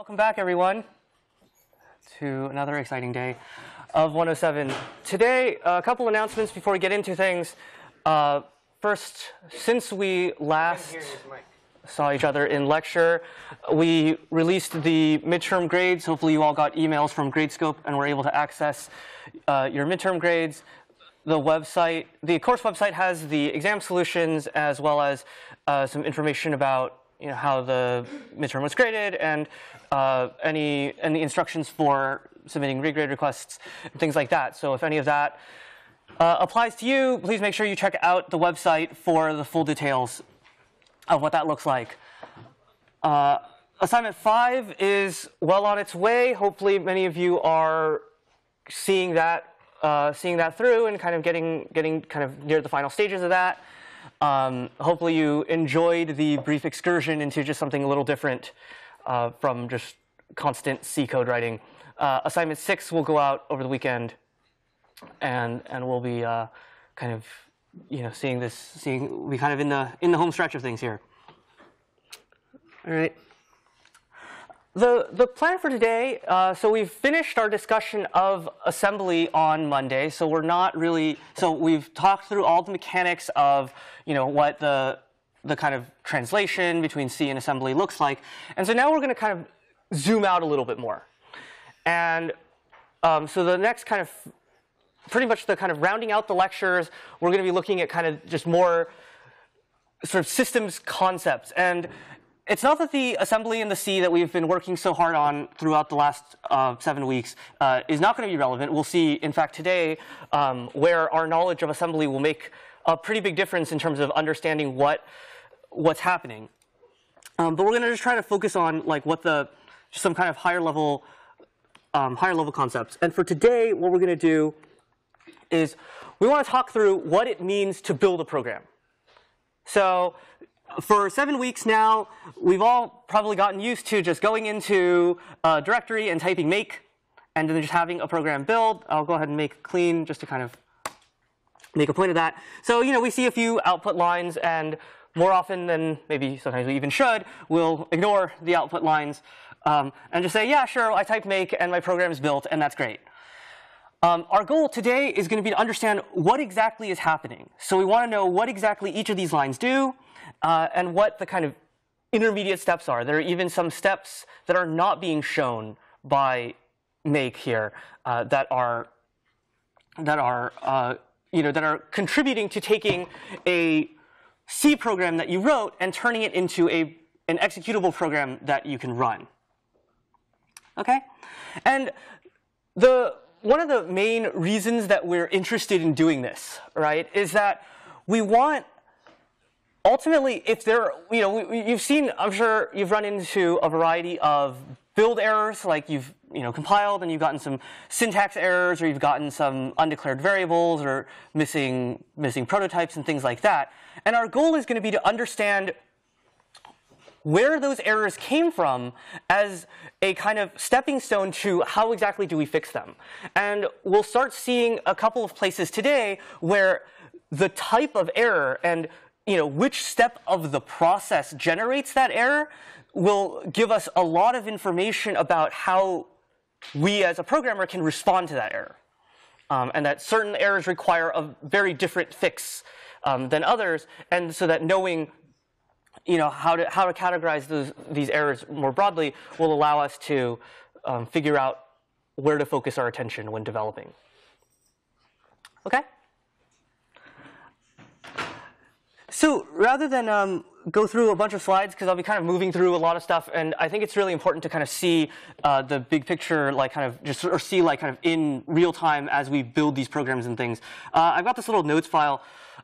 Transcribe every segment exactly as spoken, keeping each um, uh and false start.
Welcome back, everyone, to another exciting day of one oh seven. Today, a couple announcements before we get into things. Uh, first, since we last saw each other in lecture, we released the midterm grades. Hopefully, you all got emails from Gradescope and were able to access uh, your midterm grades. The website, the course website, has the exam solutions as well as uh, some information about you know, how the midterm was graded and uh, any any instructions for submitting regrade requests and things like that. So if any of that uh, applies to you, please make sure you check out the website for the full details of what that looks like. Uh, assignment five is well on its way. Hopefully, many of you are seeing that uh, seeing that through and kind of getting getting kind of near the final stages of that. Um, hopefully you enjoyed the brief excursion into just something a little different uh, from just constant C code writing. Uh, assignment six will go out over the weekend, and and we'll be uh, kind of you know seeing this seeing we kind of in the in the home stretch of things here. All right. The the plan for today. Uh, so we've finished our discussion of assembly on Monday. So we're not really. So we've talked through all the mechanics of you know what the the kind of translation between C and assembly looks like. And so now we're going to kind of zoom out a little bit more. And um, so the next kind of pretty much the kind of rounding out the lectures, we're going to be looking at kind of just more sort of systems concepts and. It's not that the assembly and the C that we've been working so hard on throughout the last uh, seven weeks uh, is not going to be relevant. We'll see, in fact, today um, where our knowledge of assembly will make a pretty big difference in terms of understanding what what's happening. Um, but we're going to just try to focus on like what the some kind of higher level um, higher level concepts. And for today, what we're going to do is we want to talk through what it means to build a program. So. For seven weeks now, we've all probably gotten used to just going into a directory and typing make, and then just having a program build. I'll go ahead and make clean just to kind of make a point of that. So you know, we see a few output lines, and more often than maybe sometimes we even should, we'll ignore the output lines um, and just say, yeah, sure, I typed make, and my program is built, and that's great. Um, our goal today is going to be to understand what exactly is happening. So we want to know what exactly each of these lines do. Uh, and what the kind of intermediate steps are. There are even some steps that are not being shown by make here uh, that are that are uh, you know that are contributing to taking a C program that you wrote and turning it into a an executable program that you can run. Okay, and the one of the main reasons that we're interested in doing this, right, is that we want. Ultimately, if there, you know, you've seen, I'm sure you've run into a variety of build errors, like you've, you know, compiled and you've gotten some syntax errors, or you've gotten some undeclared variables, or missing missing prototypes and things like that. And our goal is going to be to understand where those errors came from as a kind of stepping stone to how exactly do we fix them. And we'll start seeing a couple of places today where the type of error and you know, which step of the process generates that error will give us a lot of information about how we as a programmer can respond to that error. Um, and that certain errors require a very different fix um, than others. And so that knowing you know, how to, how to categorize those, these errors more broadly will allow us to um, figure out where to focus our attention when developing. Okay? So rather than um, go through a bunch of slides, because I'll be kind of moving through a lot of stuff, and I think it's really important to kind of see uh, the big picture, like kind of just or see like kind of in real time as we build these programs and things. Uh, I've got this little notes file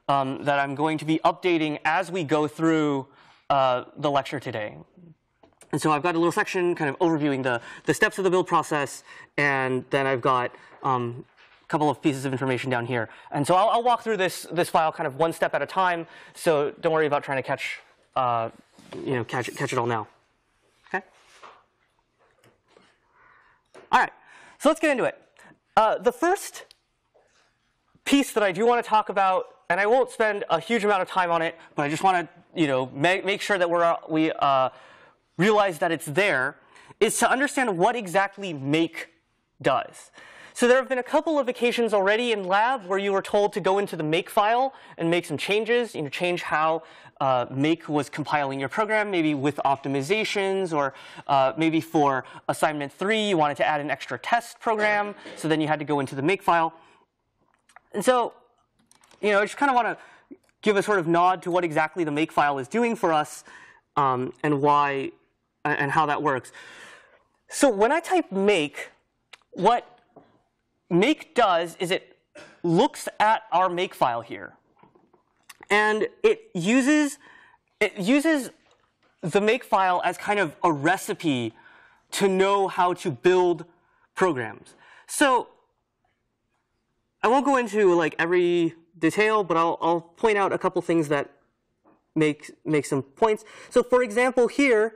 um, that I'm going to be updating as we go through uh, the lecture today. And so I've got a little section kind of overviewing the the steps of the build process, and then I've got. Um, couple of pieces of information down here. And so I'll, I'll walk through this this file kind of one step at a time. So don't worry about trying to catch uh, you know catch catch it all now. Okay. All right. So let's get into it. Uh, the first piece that I do want to talk about, and I won't spend a huge amount of time on it, but I just want to you know make make sure that we're we uh, realize that it's there, is to understand what exactly make does. So there have been a couple of occasions already in lab where you were told to go into the Makefile and make some changes, you know, change how uh, make was compiling your program, maybe with optimizations, or uh, maybe for assignment three, you wanted to add an extra test program, so then you had to go into the Makefile. And so, you know, I just kind of want to give a sort of nod to what exactly the Makefile is doing for us, um, and why, and how that works. So when I type make, what make does is it looks at our Makefile here, and it uses it uses the Makefile as kind of a recipe to know how to build programs. So I won't go into like every detail, but I'll, I'll point out a couple things that make make some points. So for example, here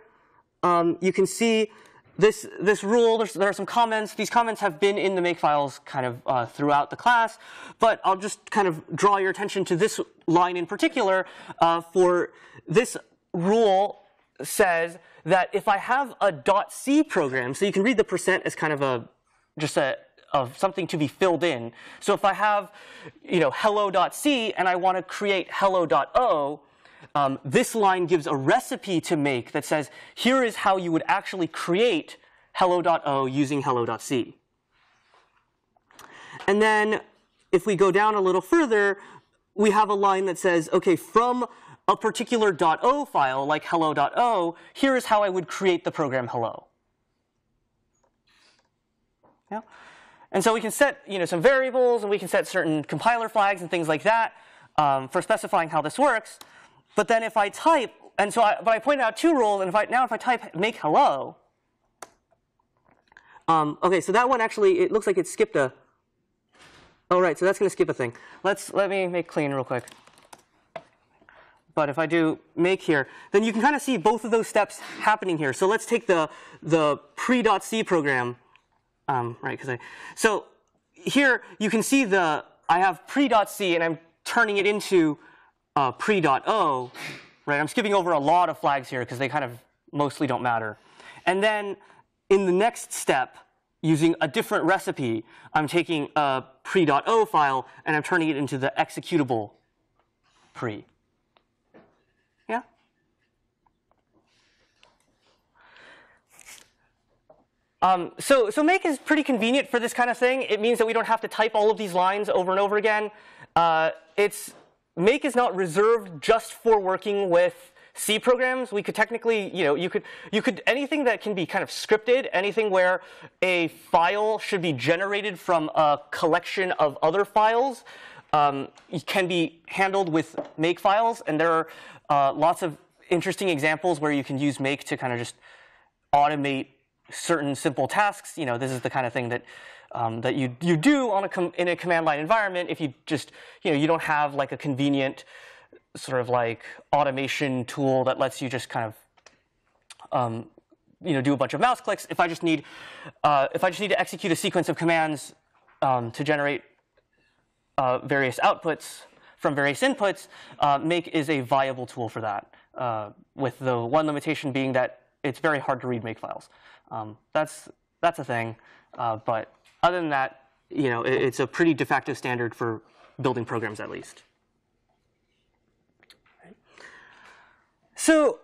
um, you can see. This, this rule, there are some comments. These comments have been in the Makefiles kind of uh, throughout the class, but I'll just kind of draw your attention to this line in particular. Uh, for this rule says that if I have a .c program, so you can read the percent as kind of a just a of something to be filled in. So if I have, you know, hello.c and I want to create hello.o. Um, this line gives a recipe to make that says, here is how you would actually create hello.o using hello.c. And then if we go down a little further, we have a line that says, OK, from a particular .o file, like hello.o, here is how I would create the program hello. Yeah. And so we can set, you know, some variables, and we can set certain compiler flags and things like that um, for specifying how this works. But then if I type, and so I, but I pointed out two rules, and if I, now if I type make hello, um, okay, so that one actually, it looks like it skipped a, oh right, so that's going to skip a thing. Let's, let me make clean real quick. But if I do make here, then you can kind of see both of those steps happening here. So let's take the, the pre.c program, um, right, because I, so here you can see the, I have pre.c and I'm turning it into Uh, pre.o, right? I'm skipping over a lot of flags here because they kind of mostly don't matter. And then in the next step, using a different recipe, I'm taking a pre.o file and I'm turning it into the executable pre. Yeah? Um, so, so make is pretty convenient for this kind of thing. It means that we don't have to type all of these lines over and over again. Uh, it's Make is not reserved just for working with C programs. We could technically, you know, you could, you could, anything that can be kind of scripted, anything where a file should be generated from a collection of other files, um, can be handled with make files. And there are uh, lots of interesting examples where you can use make to kind of just automate certain simple tasks. You know, this is the kind of thing that. Um, that you you do on a com in a command line environment if you just you know you don't have like a convenient sort of like automation tool that lets you just kind of um, you know do a bunch of mouse clicks. If I just need uh, if I just need to execute a sequence of commands um, to generate uh, various outputs from various inputs, uh, make is a viable tool for that. Uh, with the one limitation being that it's very hard to read make files. Um, that's that's a thing, uh, but other than that, you know, it's a pretty de facto standard for building programs, at least. So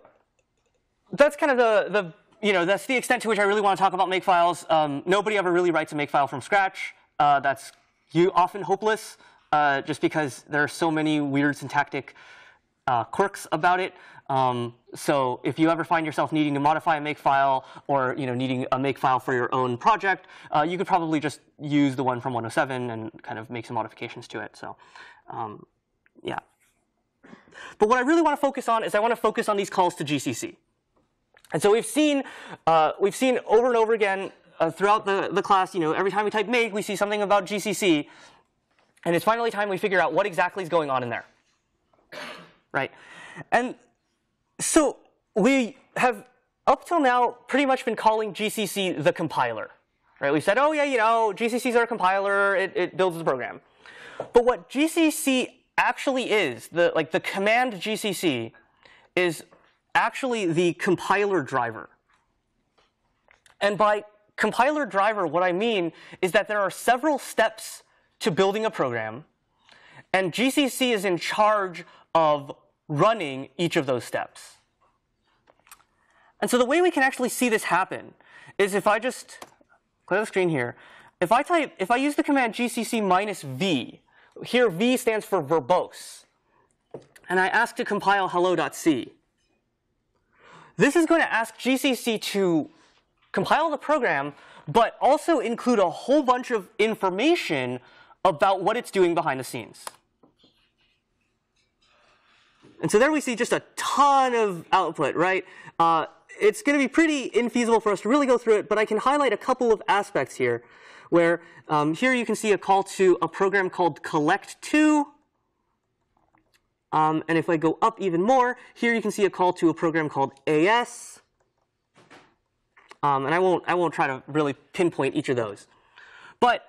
that's kind of the, the you know that's the extent to which I really want to talk about Makefiles. Um, nobody ever really writes a Makefile from scratch. Uh, that's you often hopeless, uh, just because there are so many weird syntactic uh, quirks about it. Um, so if you ever find yourself needing to modify a Makefile, or you know needing a Makefile for your own project, uh, you could probably just use the one from one oh seven and kind of make some modifications to it. So, um, yeah. But what I really want to focus on is I want to focus on these calls to G C C. And so we've seen uh, we've seen over and over again uh, throughout the the class. You know, every time we type make, we see something about G C C, and it's finally time we figure out what exactly is going on in there, right? And so we have, up till now, pretty much been calling G C C the compiler, right? We said, oh yeah, you know, G C C is our compiler. It, it builds the program. But what G C C actually is, the like the command G C C, is actually the compiler driver. And by compiler driver, what I mean is that there are several steps to building a program, and G C C is in charge of running each of those steps. And so the way we can actually see this happen is if I just clear the screen here. If I type, if I use the command G C C minus V, here V stands for verbose, and I ask to compile hello.c. This is going to ask G C C to compile the program, but also include a whole bunch of information about what it's doing behind the scenes. And so there we see just a ton of output, right? Uh, it's going to be pretty infeasible for us to really go through it, but I can highlight a couple of aspects here, where um, here you can see a call to a program called collect two. Um, and if I go up even more, here you can see a call to a program called A S. Um, and I won't, I won't try to really pinpoint each of those. But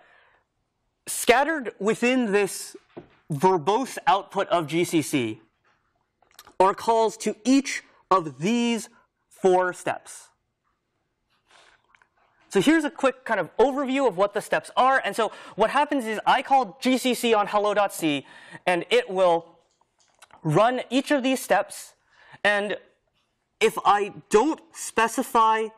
scattered within this verbose output of G C C are calls to each of these four steps. So here's a quick kind of overview of what the steps are. And so what happens is I call G C C on hello.c, and it will run each of these steps. And if I don't specify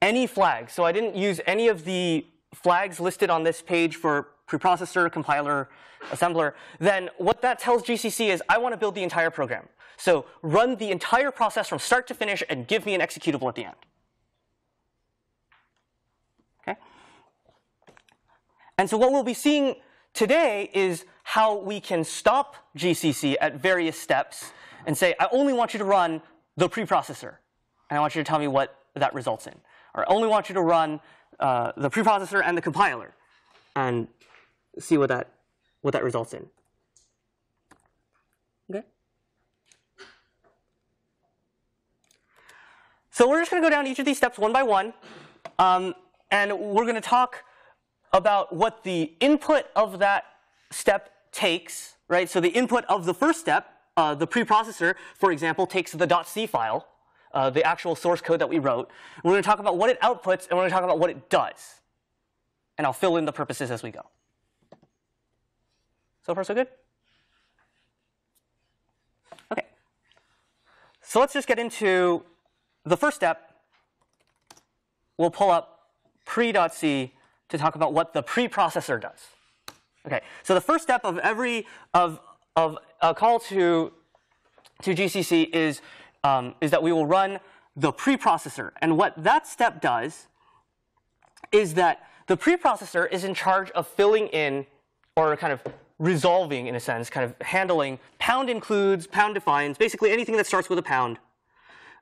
any flags, so I didn't use any of the flags listed on this page for preprocessor, compiler, assembler, then what that tells G C C is I want to build the entire program. So run the entire process from start to finish and give me an executable at the end. And so what we'll be seeing today is how we can stop G C C at various steps and say, I only want you to run the preprocessor, and I want you to tell me what that results in. Or I only want you to run uh, the preprocessor and the compiler, and see what that, what that results in. Okay. So we're just going to go down each of these steps one by one, um, and we're going to talk about what the input of that step takes, right? So the input of the first step, uh, the preprocessor, for example, takes the .c file, uh, the actual source code that we wrote. We're going to talk about what it outputs, and we're going to talk about what it does. And I'll fill in the purposes as we go. So far, so good? OK. So let's just get into the first step. We'll pull up pre.c to talk about what the preprocessor does. Okay, so the first step of every of of a call to to G C C is um, is that we will run the preprocessor, and what that step does is that the preprocessor is in charge of filling in, or kind of resolving, in a sense, kind of handling pound includes, pound defines, basically anything that starts with a pound.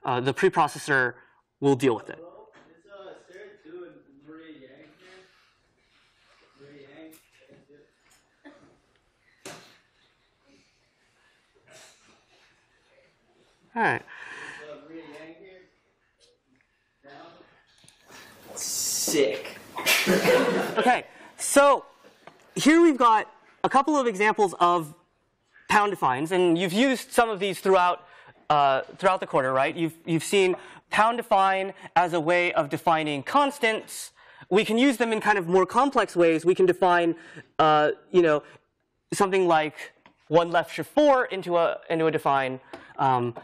Uh, the preprocessor will deal with it. All right. Sick. Okay, so here we've got a couple of examples of pound defines, and you've used some of these throughout uh, throughout the quarter, right? You've you've seen pound define as a way of defining constants. We can use them in kind of more complex ways. We can define, uh, you know, something like one left shift four into a into a define. Um,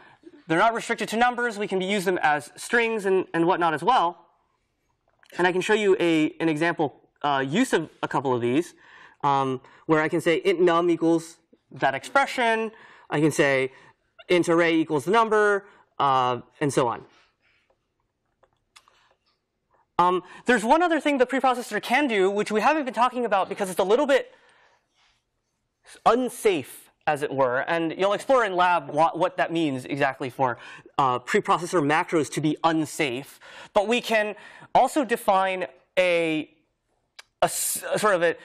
They're not restricted to numbers. We can use them as strings and, and whatnot as well. And I can show you a, an example uh, use of a couple of these, um, where I can say int num equals that expression. I can say int array equals the number, uh, and so on. Um, there's one other thing the preprocessor can do, which we haven't been talking about because it's a little bit unsafe, as it were, and you'll explore in lab what, what that means exactly for uh, preprocessor macros to be unsafe. But we can also define a, a, a sort of a,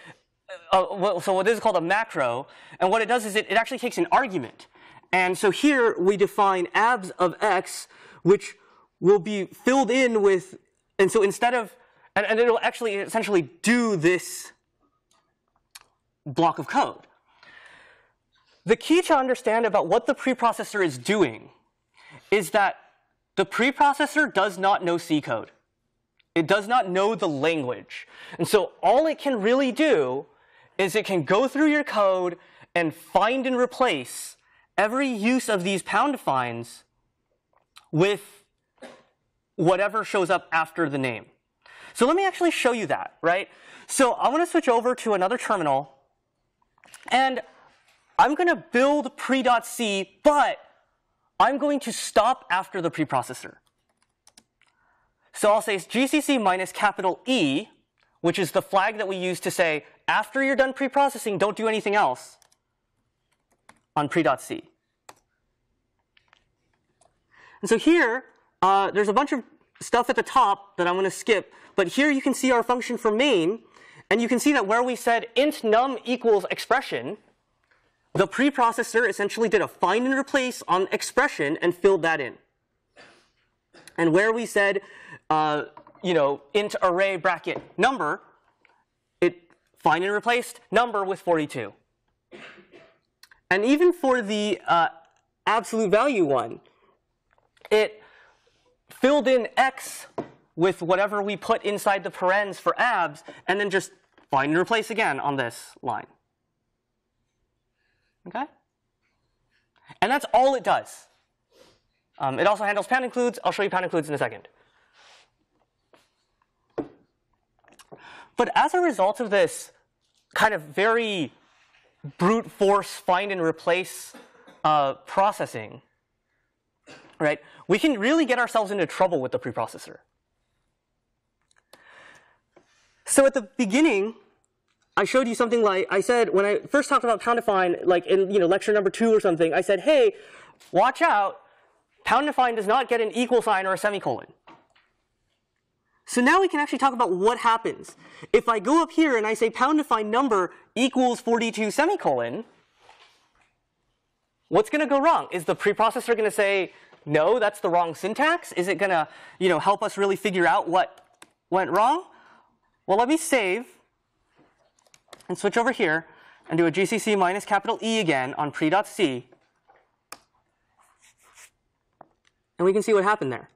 a, so what this is called a macro, and what it does is it, it actually takes an argument. And so here we define abs of x, which will be filled in with, and so instead of, and, and it'll actually essentially do this block of code. The key to understand about what the preprocessor is doing is that the preprocessor does not know C code. It does not know the language. And so all it can really do is it can go through your code and find and replace every use of these pound defines with whatever shows up after the name. So let me actually show you that, right? So I want to switch over to another terminal, and I'm going to build pre.c, but I'm going to stop after the preprocessor. So I'll say G C C minus capital E, which is the flag that we use to say, after you're done preprocessing, don't do anything else on pre.c. And so here, uh, there's a bunch of stuff at the top that I'm going to skip. But here you can see our function for main. And you can see that where we said int num equals expression, the preprocessor essentially did a find and replace on expression and filled that in. And where we said, uh, you know, int array bracket number, it find and replaced number with forty-two. And even for the uh, absolute value one, it filled in x with whatever we put inside the parens for abs, and then just find and replace again on this line. Okay? And that's all it does. Um, it also handles pound includes. I'll show you pound includes in a second. But as a result of this kind of very brute force find and replace uh, processing, right, we can really get ourselves into trouble with the preprocessor. So at the beginning, I showed you something like I said when I first talked about pound define, like in you know lecture number two or something. I said, hey, watch out! Pound define does not get an equal sign or a semicolon. So now we can actually talk about what happens if I go up here and I say pound define number equals forty-two semicolon. What's going to go wrong? Is the preprocessor going to say, no, that's the wrong syntax? Is it going to you know help us really figure out what went wrong? Well, let me save and switch over here and do a G C C minus capital E again on pre.c. And we can see what happened there.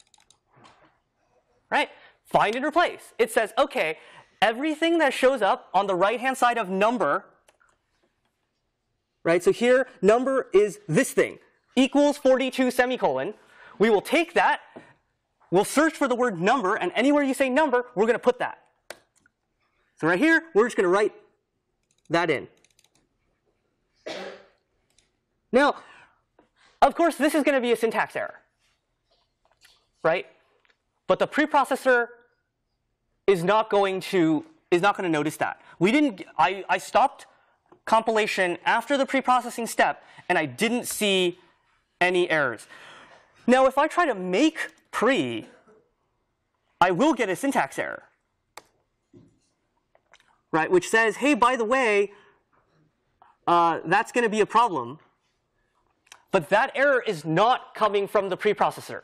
Right? Find and replace. It says, OK, everything that shows up on the right-hand side of number, right? So here, number is this thing, equals forty-two semicolon. We will take that. We'll search for the word number. And anywhere you say number, we're going to put that. So right here, we're just going to write that in. Now, of course, this is going to be a syntax error, right? But the preprocessor is not going to is not going to notice that. We didn't. I I stopped compilation after the preprocessing step, and I didn't see any errors. Now, if I try to make pre, I will get a syntax error, right, which says, hey, by the way, uh, that's going to be a problem. But that error is not coming from the preprocessor.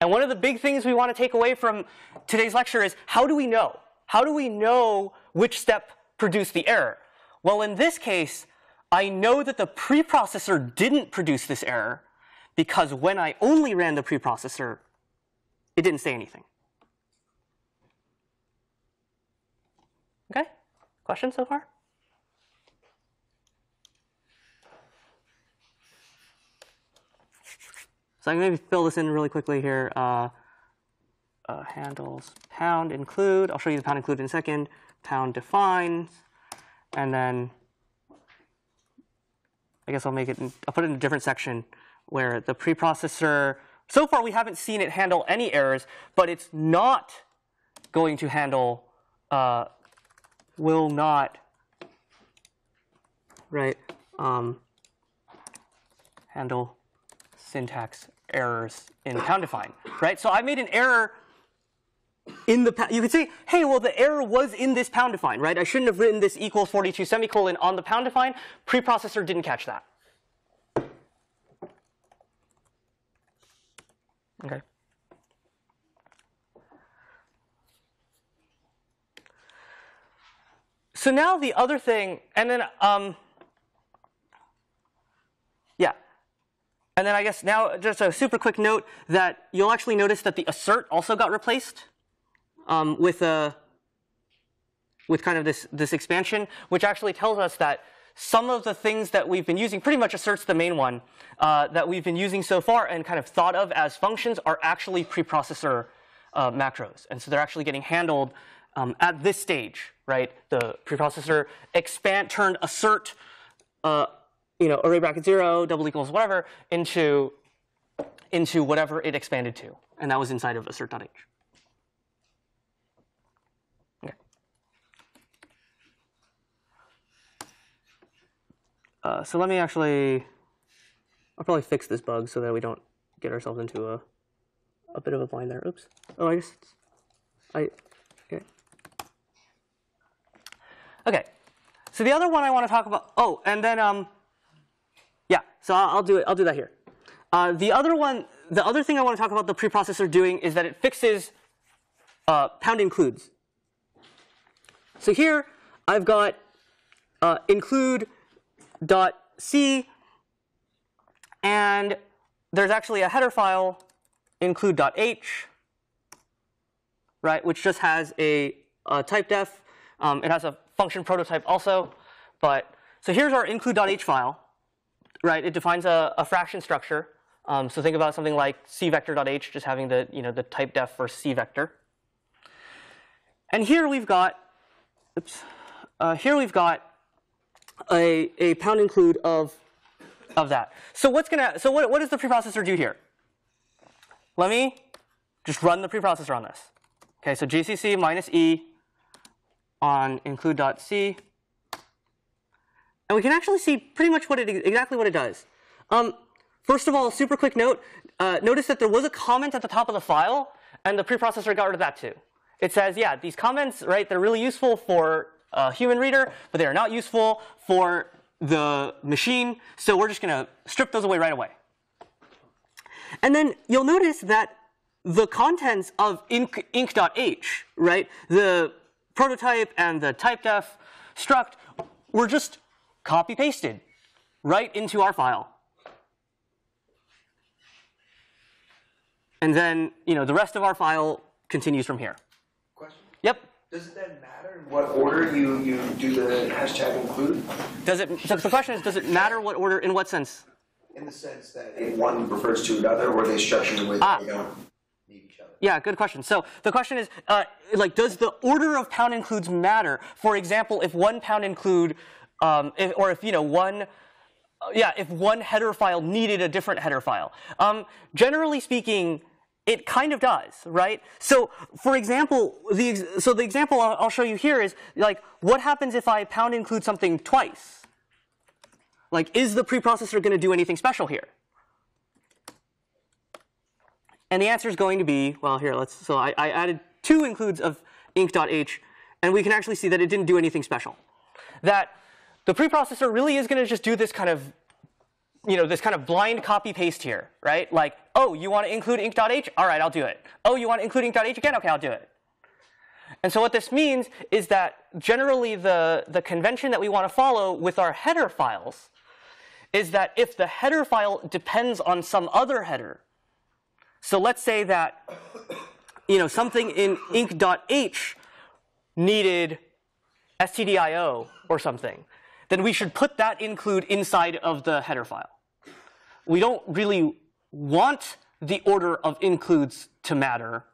And one of the big things we want to take away from today's lecture is, how do we know? How do we know which step produced the error? Well, in this case, I know that the preprocessor didn't produce this error, because when I only ran the preprocessor, it didn't say anything. OK? Questions so far? So I'm going to fill this in really quickly here. Uh, uh, handles pound include. I'll show you the pound include in a second. Pound defines. And then I guess I'll make it, in, I'll put it in a different section where the preprocessor, so far we haven't seen it handle any errors, but it's not going to handle. Uh, will not right, um, handle syntax errors in pound define. Right? So I made an error in the, you could say, hey, well, the error was in this pound define. Right? I shouldn't have written this equals forty-two semicolon on the pound define. Preprocessor didn't catch that. OK. So now the other thing, and then, um, yeah. And then I guess now just a super quick note that you'll actually notice that the assert also got replaced um, with a with kind of this this expansion, which actually tells us that some of the things that we've been using, pretty much asserts the main one, uh, that we've been using so far and kind of thought of as functions are actually preprocessor uh, macros. And so they're actually getting handled um, at this stage, right? The preprocessor expand turned assert, uh, you know, array bracket zero, double equals whatever, into, into whatever it expanded to. And that was inside of assert.h. Uh, so let me actually, I'll probably fix this bug so that we don't get ourselves into a a bit of a bind there. Oops. Oh, I guess it's, I, okay. Okay. So the other one I want to talk about, oh, and then, um, yeah, so I'll, I'll do it, I'll do that here. Uh, the other one, the other thing I want to talk about the preprocessor doing is that it fixes uh, pound includes. So here I've got uh, include dot C, and there's actually a header file include dot H, right, which just has a, a type def. Um, it has a function prototype also, but so here's our include dot H file, right? It defines a, a fraction structure. Um, so think about something like cvector dot H, just having the you know the type def for cvector. And here we've got, oops, uh, here we've got. A, a pound include of of that. So what's gonna so what what does the preprocessor do here? Let me just run the preprocessor on this. Okay, so G C C minus E on include.c, and we can actually see pretty much what it exactly what it does. Um, first of all, super quick note: uh, notice that there was a comment at the top of the file, and the preprocessor got rid of that too. It says, yeah, these comments, right? They're really useful for a human reader, but they are not useful for the machine. So we're just going to strip those away right away. And then you'll notice that the contents of inc, inc.h, right, the prototype and the typedef struct, were just copy pasted right into our file. And then you know the rest of our file continues from here. Question? Yep. Does it then matter in what order you, you do the hashtag include? Does it, so the question is, does it matter what order, in what sense? In the sense that if one refers to another, or they structure in a way that ah. they don't need each other. Yeah, good question. So the question is, uh, like, does the order of pound includes matter? For example, if one pound include, um, if, or if, you know, one, uh, yeah, if one header file needed a different header file. Um, generally speaking, it kind of does, right? So, for example, the ex so the example I'll, I'll show you here is like, what happens if I pound include something twice? Like, is the preprocessor going to do anything special here? And the answer is going to be, well, here let's. So I, I added two includes of inc.h, and we can actually see that it didn't do anything special. That the preprocessor really is going to just do this kind of, you know, this kind of blind copy paste here, right? Like, oh, you want to include inc.h? All right, I'll do it. Oh, you want to include inc.h again? Okay, I'll do it. And so what this means is that generally the, the convention that we want to follow with our header files is that if the header file depends on some other header, so let's say that, you know, something in inc.h needed stdio or something, then we should put that include inside of the header file. We don't really want the order of includes to matter,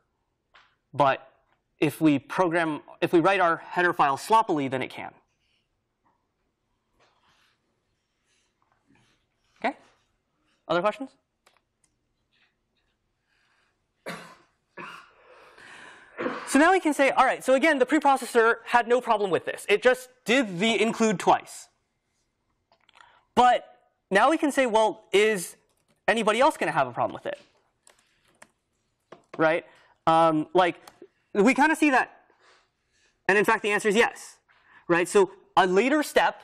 but if we program, if we write our header file sloppily, then it can. Okay? Other questions? So now we can say, all right, so again, the preprocessor had no problem with this. It just did the include twice. But now we can say, well, is anybody else going to have a problem with it? Right? Um, like, we kind of see that. And in fact, the answer is yes. Right? So a later step,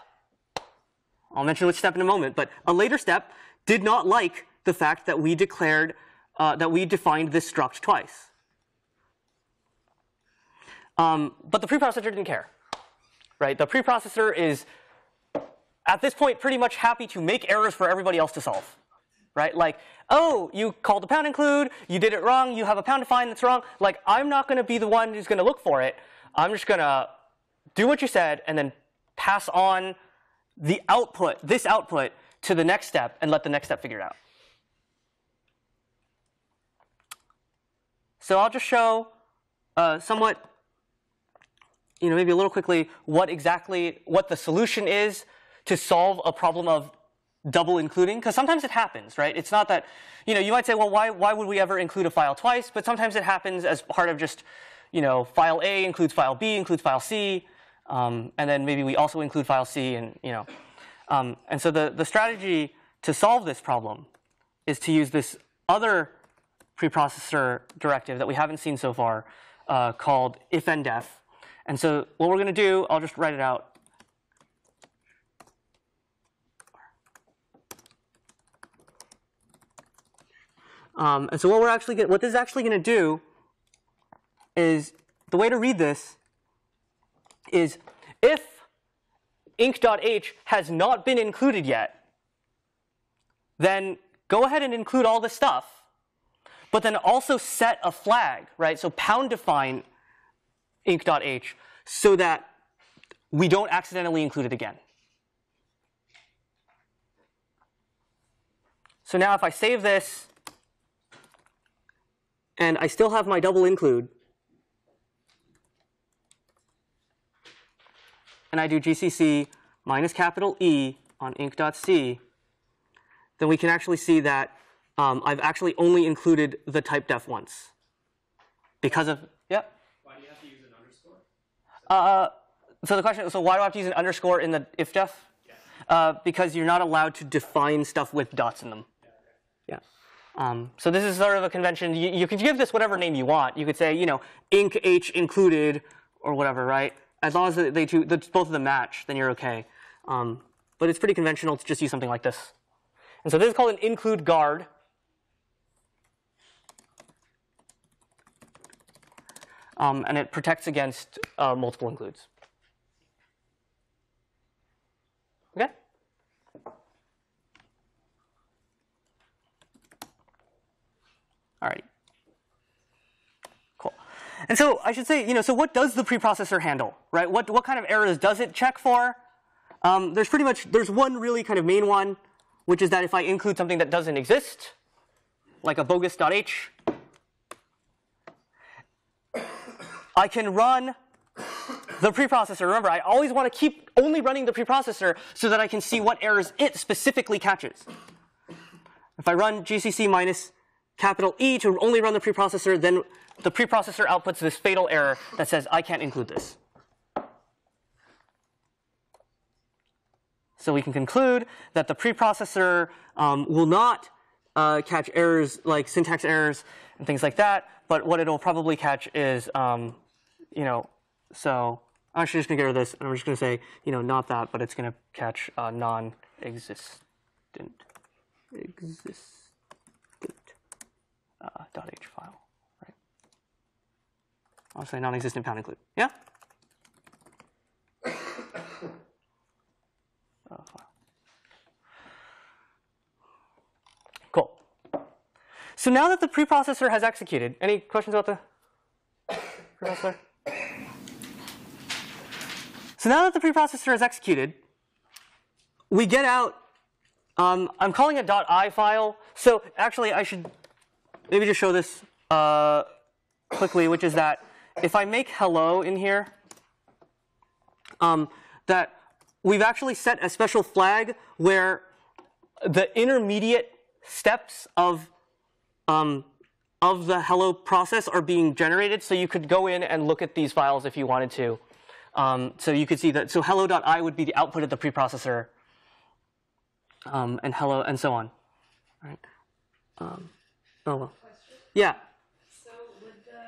I'll mention which step in a moment, but a later step did not like the fact that we declared, uh, that we defined this struct twice. Um, but the preprocessor didn't care, right? The preprocessor is, at this point, pretty much happy to make errors for everybody else to solve, right? Like, oh, you called the pound include, you did it wrong, you have a pound define that's wrong. Like, I'm not going to be the one who's going to look for it. I'm just going to do what you said and then pass on the output, this output, to the next step and let the next step figure it out. So I'll just show uh, somewhat, you know, maybe a little quickly what exactly what the solution is to solve a problem of double including, because sometimes it happens, right? It's not that, you know, you might say, well, why why would we ever include a file twice? But sometimes it happens as part of just, you know, file A includes file B includes file C, um, and then maybe we also include file C, and you know, um, and so the the strategy to solve this problem is to use this other preprocessor directive that we haven't seen so far, uh, called if and def. And so what we're going to do, I'll just write it out. Um, and so what we're actually get, what this is actually going to do is, the way to read this is, if inc.h has not been included yet, then go ahead and include all this stuff, but then also set a flag, right? So pound define inc.h so that we don't accidentally include it again. So now if I save this and I still have my double include and I do G C C minus capital E on inc.c, then we can actually see that Um, I've actually only included the type def once, because of yep. Why do you have to use an underscore? Uh, so the question, so why do I have to use an underscore in the if def? Yeah. Uh, because you're not allowed to define stuff with dots in them. Yeah. yeah. Um, so this is sort of a convention. You, you could give this whatever name you want. You could say, you know, inc h included or whatever, right? As long as they two, the, both of them match, then you're okay. Um, but it's pretty conventional to just use something like this. And so this is called an include guard. Um, and it protects against uh, multiple includes. Okay. All right. Cool. And so I should say, you know, so what does the preprocessor handle, right? What what kind of errors does it check for? Um, there's pretty much there's one really kind of main one, which is that if I include something that doesn't exist, like a bogus.h, I can run the preprocessor. Remember, I always want to keep only running the preprocessor so that I can see what errors it specifically catches. If I run G C C minus capital E to only run the preprocessor, then the preprocessor outputs this fatal error that says, I can't include this. So we can conclude that the preprocessor um, will not uh, catch errors like syntax errors and things like that, but what it'll probably catch is, um, you know, so I'm actually just going to get rid of this, and I'm just going to say, you know, not that, but it's going to catch uh, non-existent existent uh, dot h file, right? I'll say non-existent pound include, yeah. Cool. So now that the preprocessor has executed, any questions about the preprocessor? So now that the preprocessor has executed, we get out, um, I'm calling it .i file. So actually, I should maybe just show this uh, quickly, which is that if I make hello in here, um, that we've actually set a special flag where the intermediate steps of um, of the hello process are being generated. So you could go in and look at these files if you wanted to. Um, so you could see that. So hello.i would be the output of the preprocessor, um, and hello and so on. All right. Um, oh well. Question? Yeah. So would the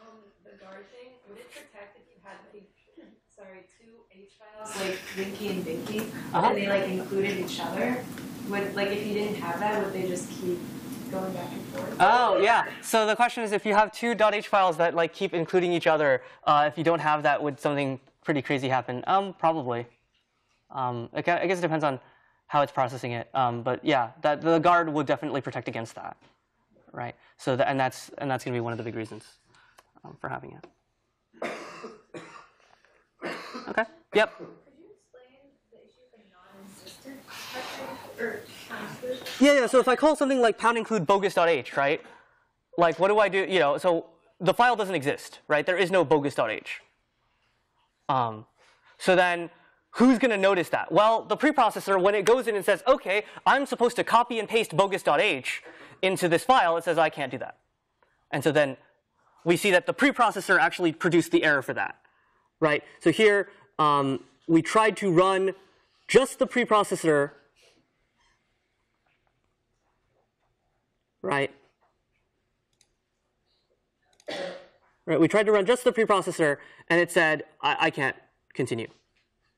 um, the guard thing, would it protect if you had like sorry two H files like Winky and Binky, uh-huh. and they like included each other? Would, like if you didn't have that, would they just keep going back and forth? Oh yeah. So the question is, if you have two .h files that like keep including each other, uh, if you don't have that, would something pretty crazy happen? Um, probably. Um, I guess it depends on how it's processing it. Um, but yeah, that the guard will definitely protect against that, right? So that, and that's and that's going to be one of the big reasons um, for having it. Okay. Yep. Could you explain the issue for non-existent structure or include? Yeah, yeah. So if I call something like pound include bogus.h, right? Like, what do I do? You know, so the file doesn't exist, right? There is no bogus.h. Um, so then, who's going to notice that? Well, the preprocessor, when it goes in and says, "Okay, I'm supposed to copy and paste bogus.h into this file," it says, "I can't do that." And so then, we see that the preprocessor actually produced the error for that, right? So here, um, we tried to run just the preprocessor, right? Right, we tried to run just the preprocessor, and it said, I, I can't continue. So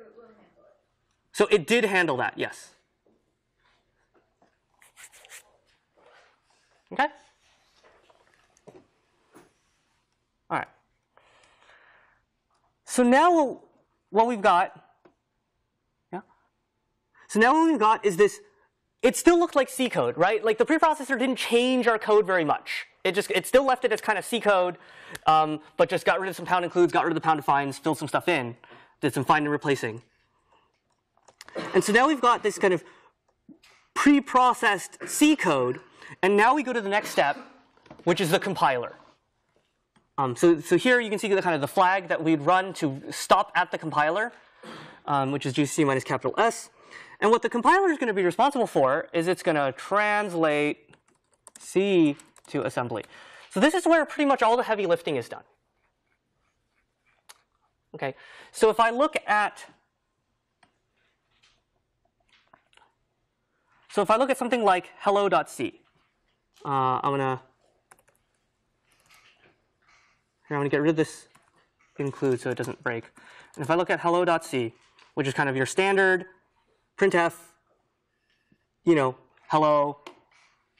it will handle it. So it did handle that, yes. Okay? All right. So now what we've got, yeah? So now what we've got is this. It still looked like C code, right? Like the preprocessor didn't change our code very much. It just it still left it as kind of C code, um, but just got rid of some pound includes, got rid of the pound defines, filled some stuff in, did some find and replacing. And so now we've got this kind of pre-processed C code, and now we go to the next step, which is the compiler. Um, so so here you can see the kind of the flag that we'd run to stop at the compiler, um, which is G C C minus capital S. And what the compiler is going to be responsible for is it's going to translate C to assembly. So this is where pretty much all the heavy lifting is done. Okay, so if I look at, so if I look at something like hello.c, uh, I'm gonna here I'm gonna get rid of this include so it doesn't break. And if I look at hello.c, which is kind of your standard printf, you know, hello,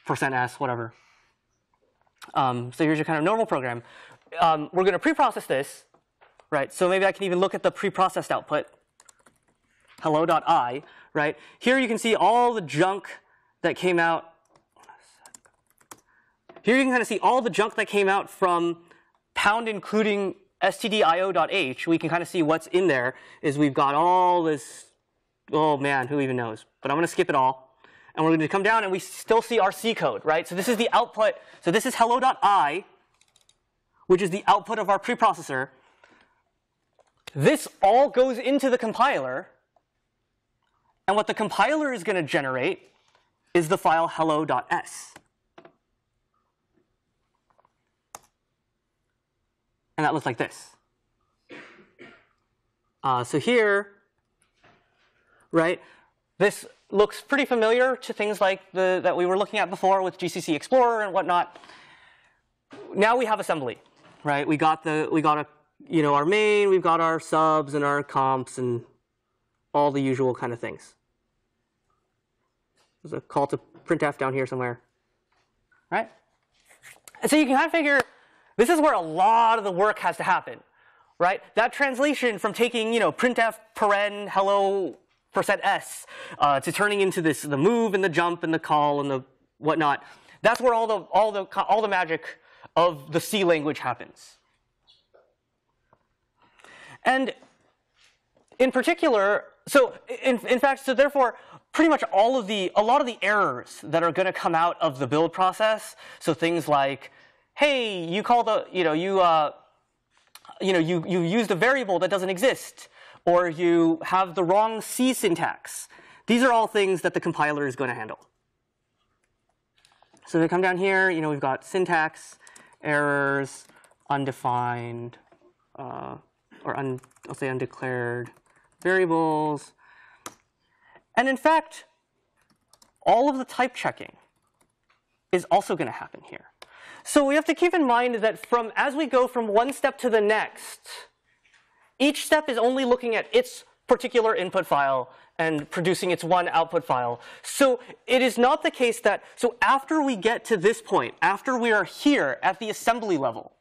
percent s, whatever. Um, so here's your kind of normal program. Um, we're going to preprocess this, right? So maybe I can even look at the preprocessed output, hello.i, right? Here you can see all the junk that came out. Here you can kind of see all the junk that came out from pound including stdio.h. We can kind of see what's in there is we've got all this. Oh man, who even knows? But I'm going to skip it all. And we're going to come down and we still see our C code, right? So this is the output. So this is hello.i, which is the output of our preprocessor. This all goes into the compiler. And what the compiler is going to generate is the file hello.s. And that looks like this. Uh, so here, right, this looks pretty familiar to things like the that we were looking at before with G C C Explorer and whatnot. Now we have assembly, right? We got the we got a you know our main, we've got our subs and our comps and all the usual kind of things. There's a call to printf down here somewhere, right? And so you can kind of figure this is where a lot of the work has to happen, right? That translation from taking you know printf paren hello percent s uh, to turning into this the move and the jump and the call and the whatnot. That's where all the all the all the magic of the C language happens. And in particular, so in in fact, so therefore, pretty much all of the a lot of the errors that are going to come out of the build process. So things like, hey, you call the you know you uh, you know you you used a variable that doesn't exist, or you have the wrong C syntax. These are all things that the compiler is going to handle. So if we come down here, you know, we've got syntax, errors, undefined, uh, or un I'll say undeclared variables. And in fact, all of the type checking is also going to happen here. So we have to keep in mind that from as we go from one step to the next, each step is only looking at its particular input file and producing its one output file. So it is not the case that, so after we get to this point, after we are here at the assembly level,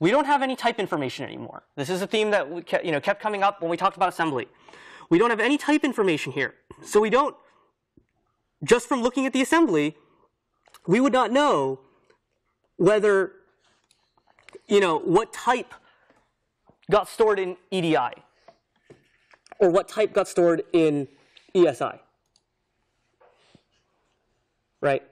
We don't have any type information anymore. This is a theme that we kept, you know, kept coming up when we talked about assembly. We don't have any type information here. So we don't, just from looking at the assembly, we would not know whether, you know, what type got stored in E D I or what type got stored in E S I, right?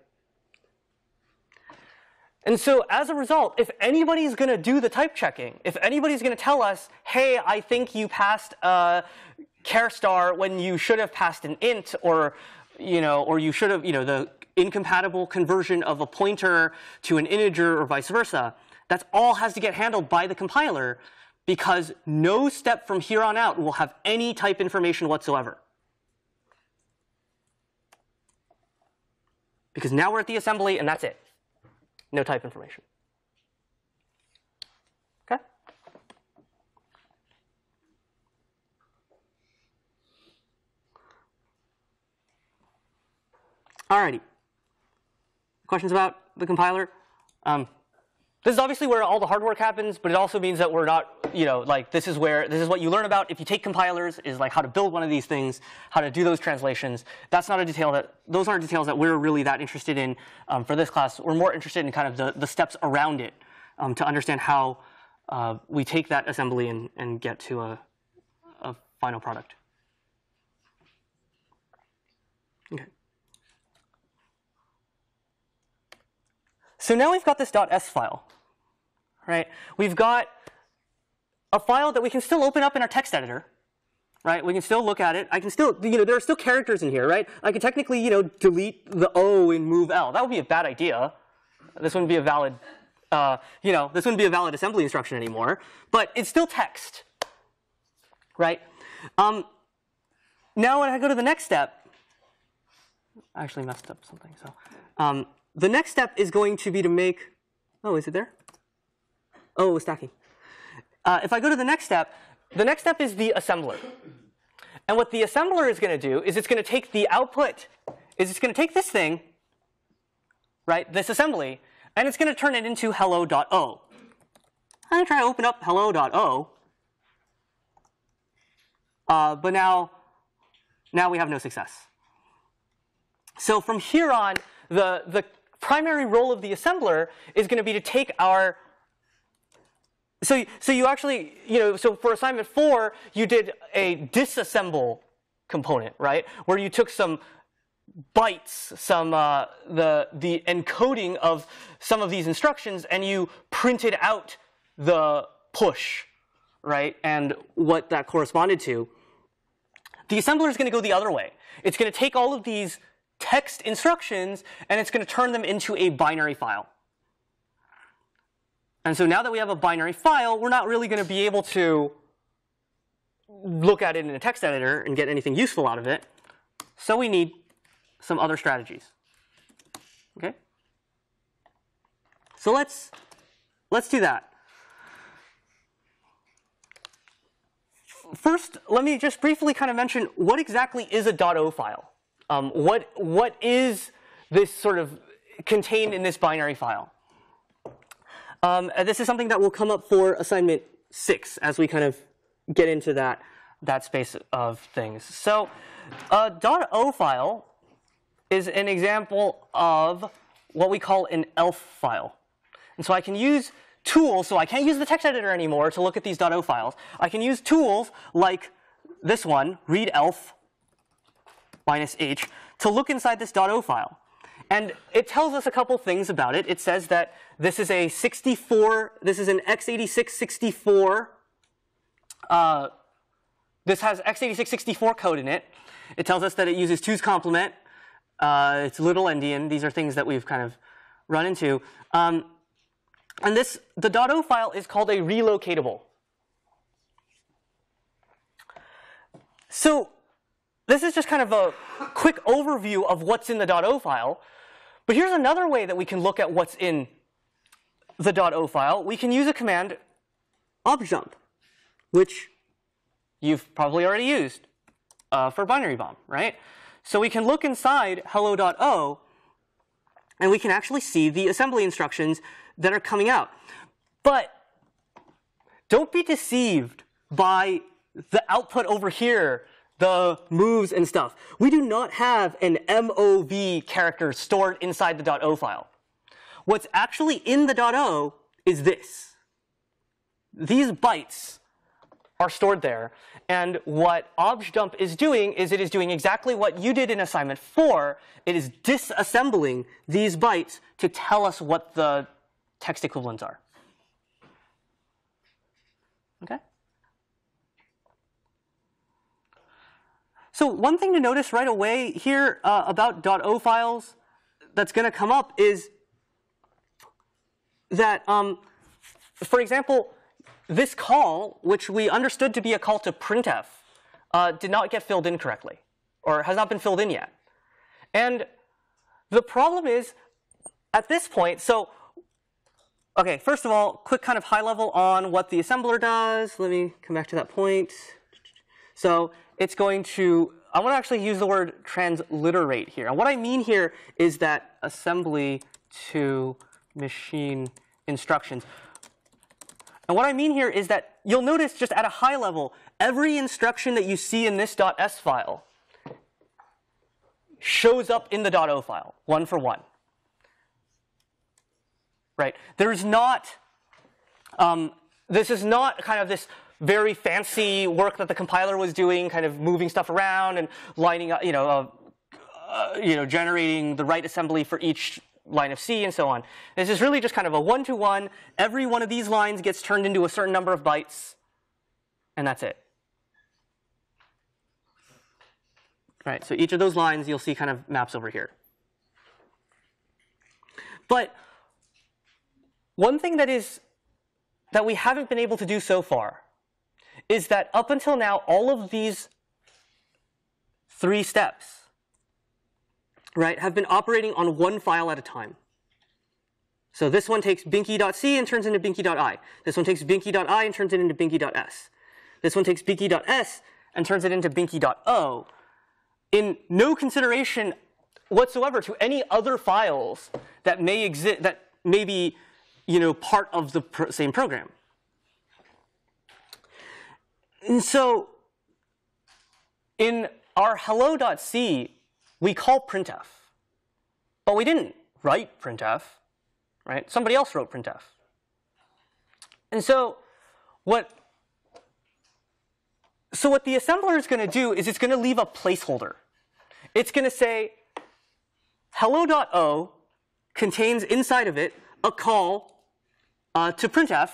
And so as a result, if anybody's going to do the type checking, if anybody's going to tell us, hey, I think you passed a care star when you should have passed an int, or, you know, or you should have, you know, the incompatible conversion of a pointer to an integer or vice versa, that all has to get handled by the compiler, because no step from here on out will have any type information whatsoever. Because now we're at the assembly and that's it. No type information. Okay? Alrighty. Questions about the compiler? Um, this is obviously where all the hard work happens, but it also means that we're not, you know, like this is where, this is what you learn about if you take compilers, is like how to build one of these things, how to do those translations. That's not a detail that, those aren't details that we're really that interested in um, for this class. We're more interested in kind of the, the steps around it um, to understand how uh, we take that assembly and, and get to a, a final product. Okay. So now we've got this .s file, right? We've got a file that we can still open up in our text editor, right? We can still look at it. I can still, you know, there are still characters in here, right? I can technically, you know, delete the O and move L. That would be a bad idea. This wouldn't be a valid, uh, you know, this wouldn't be a valid assembly instruction anymore. But it's still text, right? Um, now when I go to the next step, I actually messed up something. So. Um, The next step is going to be to make, oh, is it there? Oh, it was stacking. Uh, if I go to the next step, the next step is the assembler. And what the assembler is going to do is it's going to take the output, is it's going to take this thing, right, this assembly, and it's going to turn it into hello dot o. I'm going to try to open up hello dot o. Uh, but now, now we have no success. So from here on, the, the primary role of the assembler is going to be to take our, so, so you actually, you know, so for assignment four, you did a disassemble component, right? Where you took some bytes, some, uh, the, the encoding of some of these instructions, and you printed out the push, right? And what that corresponded to. The assembler is going to go the other way. It's going to take all of these text instructions and it's going to turn them into a binary file. And so now that we have a binary file, we're not really going to be able to look at it in a text editor and get anything useful out of it. So we need some other strategies. Okay? So let's let's do that. First, let me just briefly kind of mention what exactly is a .o file. Um, what, what is this sort of contained in this binary file? Um, this is something that will come up for assignment six as we kind of get into that, that space of things. So a .o file is an example of what we call an E L F file. And so I can use tools, so I can't use the text editor anymore to look at these .o files. I can use tools like this one, readelf minus h, to look inside this .o file. And it tells us a couple things about it. It says that this is a sixty-four, this is an x eighty-six sixty-four, uh, this has x eighty-six sixty-four code in it. It tells us that it uses two's complement. Uh, it's little endian. These are things that we've kind of run into. Um, and this, the .o file is called a relocatable. So this is just kind of a quick overview of what's in the .o file. But here's another way that we can look at what's in the .o file. We can use a command, objdump, which you've probably already used uh, for binary bomb, right? So we can look inside hello dot o, and we can actually see the assembly instructions that are coming out. But Don't be deceived by the output over here, the moves and stuff. We do not have an M O V character stored inside the .o file. What's actually in the .o is this. These bytes are stored there. And what objdump is doing is it is doing exactly what you did in assignment four. It is disassembling these bytes to tell us what the text equivalents are. Okay? So one thing to notice right away here uh, about .o files that's going to come up is that, um, for example, this call, which we understood to be a call to printf, uh, did not get filled in correctly, or has not been filled in yet. And the problem is, at this point, so OK, first of all, quick kind of high level on what the assembler does. Let me come back to that point. So it's going to, I want to actually use the word transliterate here. And what I mean here is that assembly to machine instructions. And what I mean here is that you'll notice just at a high level, every instruction that you see in this .s file shows up in the .o file, one for one. Right? There's not, um, this is not kind of this very fancy work that the compiler was doing, kind of moving stuff around and lining up, you know, uh, uh, you know, generating the right assembly for each line of C and so on. This is really just kind of a one-to-one. Every one of these lines gets turned into a certain number of bytes, and that's it. All right, so each of those lines you'll see kind of maps over here. But one thing that is that we haven't been able to do so far is that up until now, all of these three steps, right, have been operating on one file at a time. So this one takes binky.c and turns into binky.i. This one takes binky.i and turns it into binky.s. This one takes binky.s and turns it into binky.o. In no consideration whatsoever to any other files that may exist, that may be, you know, part of the pro same program. And so in our hello.c, we call printf, but we didn't write printf, right? Somebody else wrote printf. And so what, so what the assembler is going to do is it's going to leave a placeholder. It's going to say hello.o contains inside of it a call uh, to printf.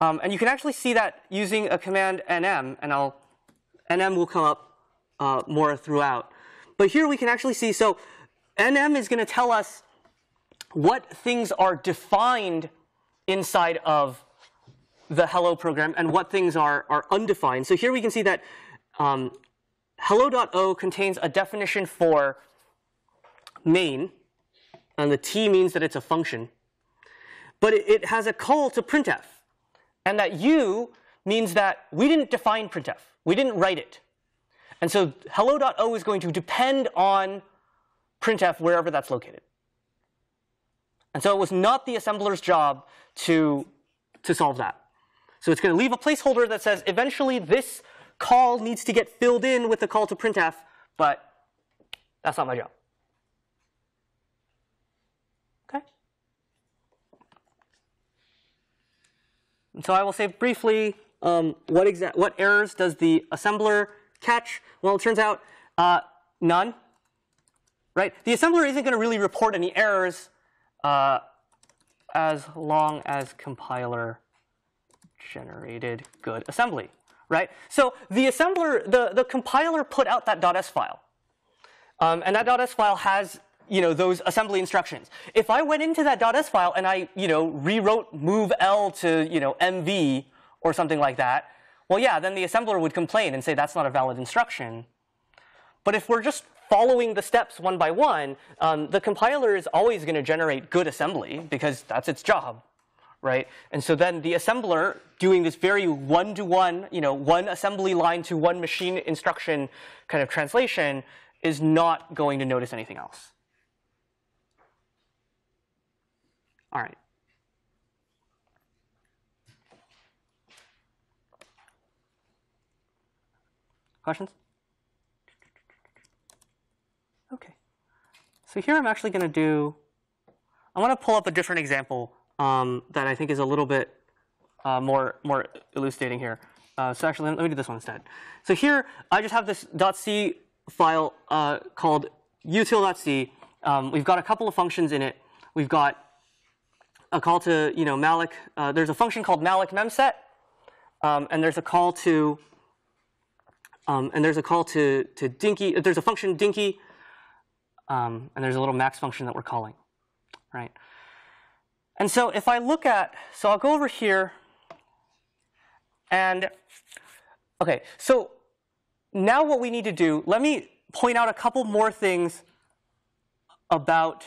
Um, and you can actually see that using a command nm, and I'll, nm will come up uh, more throughout. But here we can actually see, so nm is going to tell us what things are defined inside of the hello program and what things are, are undefined. So here we can see that um, hello.o contains a definition for main, and the t means that it's a function. But it, it has a call to printf, and that u means that we didn't define printf. We didn't write it. And so hello.o is going to depend on printf wherever that's located. And so it was not the assembler's job to, to solve that. So it's going to leave a placeholder that says eventually this call needs to get filled in with the call to printf, but that's not my job. Okay? And so I will say briefly um, what, exa what errors does the assembler catch? Well, it turns out uh, none. Right? The assembler isn't going to really report any errors uh, as long as compiler generated good assembly. Right? So the assembler, the, the compiler put out that .s file, um, and that .s file has, you know, those assembly instructions. If I went into that .s file and I, you know, rewrote move L to, you know, M V or something like that, well, yeah, then the assembler would complain and say that's not a valid instruction. But if we're just following the steps one by one, um, the compiler is always going to generate good assembly because that's its job, right? And so then the assembler doing this very one-to-one, you know, one assembly line to one machine instruction kind of translation is not going to notice anything else. All right. Questions? Okay. So here I'm actually going to do, I want to pull up a different example um, that I think is a little bit uh, more more elucidating here. Uh, so actually, let me do this one instead. So here I just have this .c file uh, called util.c. Um, we've got a couple of functions in it. We've got a call to you know malloc. Uh, there's a function called malloc memset, um, and there's a call to um, and there's a call to to dinky. There's a function dinky, um, and there's a little max function that we're calling, right? And so if I look at, so I'll go over here, and okay, so now what we need to do. Let me point out a couple more things about.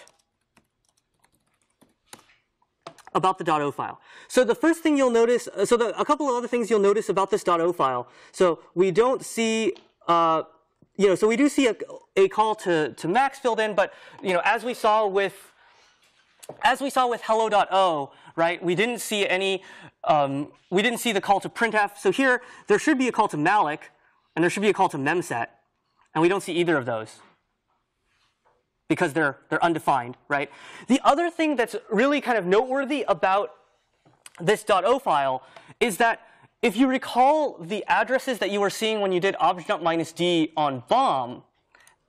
about the .o file. So the first thing you'll notice, so the, a couple of other things you'll notice about this .o file. So we don't see, uh, you know, so we do see a, a call to, to max filled in, but you know, as we saw with, as we saw with hello.o, right? We didn't see any, um, we didn't see the call to printf. So here there should be a call to malloc, and there should be a call to memset, and we don't see either of those, because they're they're undefined, right? The other thing that's really kind of noteworthy about this .o file is that if you recall the addresses that you were seeing when you did objdump minus d on bomb,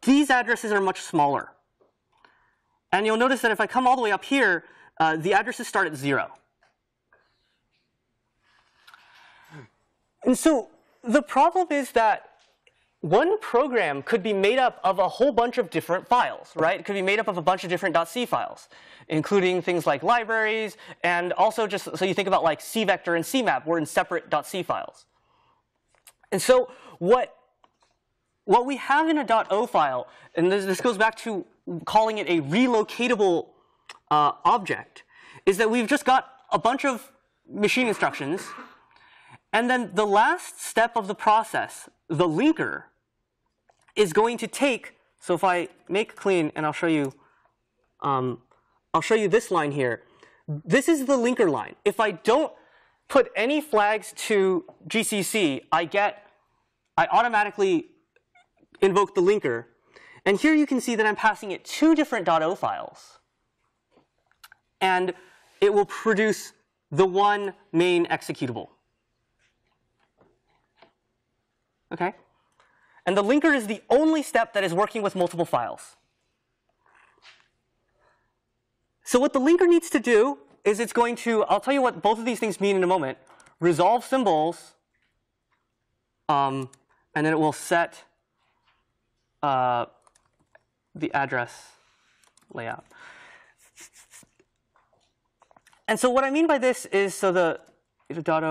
these addresses are much smaller. And you'll notice that if I come all the way up here, uh, the addresses start at zero. And so the problem is that one program could be made up of a whole bunch of different files, right? It could be made up of a bunch of different .c files, including things like libraries, and also just so you think about like cvector and cmap were in separate .c files. And so what what we have in a .o file, and this, this goes back to calling it a relocatable uh, object, is that we've just got a bunch of machine instructions, and then the last step of the process, the linker, is going to take, so if I make clean, and I'll show you, um, I'll show you this line here. This is the linker line. If I don't put any flags to G C C, I get, I automatically invoke the linker. And here you can see that I'm passing it two different .o files, and it will produce the one main executable. Okay, and the linker is the only step that is working with multiple files. So what the linker needs to do is it's going to, I'll tell you what both of these things mean in a moment, resolve symbols, um, and then it will set uh, the address layout. And so what I mean by this is, so the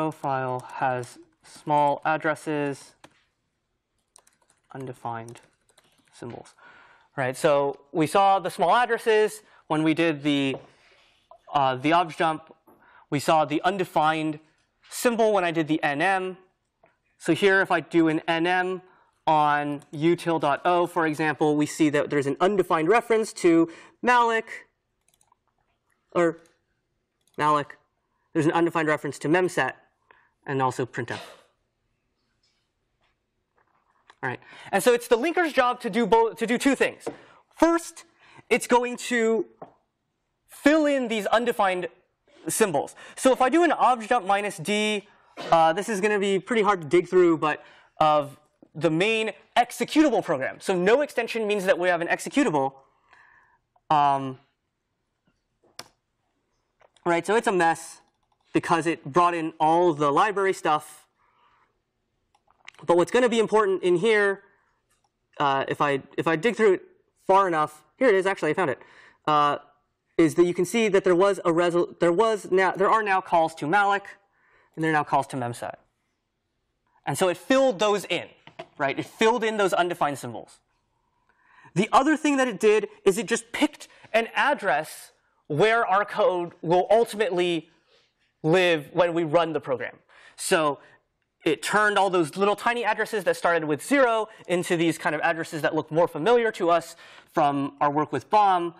.o file has small addresses, undefined symbols, right? So we saw the small addresses when we did the uh, the objdump. We saw the undefined symbol when I did the nm. So here, if I do an nm on util.o, for example, we see that there's an undefined reference to malloc, or malloc. There's an undefined reference to memset, and also printf. All right, and so it's the linker's job to do both, to do two things. First, it's going to fill in these undefined symbols. So if I do an objdump minus d, uh, this is going to be pretty hard to dig through, but of the main executable program. So no extension means that we have an executable. Um, right, so it's a mess because it brought in all the library stuff. But what's going to be important in here, uh, if I if I dig through it far enough, here it is. Actually, I found it. Uh, is that you can see that there was a resol there was now there are now calls to malloc, and there are now calls to memset, and so it filled those in, right? It filled in those undefined symbols. The other thing that it did is it just picked an address where our code will ultimately live when we run the program. So it turned all those little tiny addresses that started with zero into these kind of addresses that look more familiar to us from our work with bomb,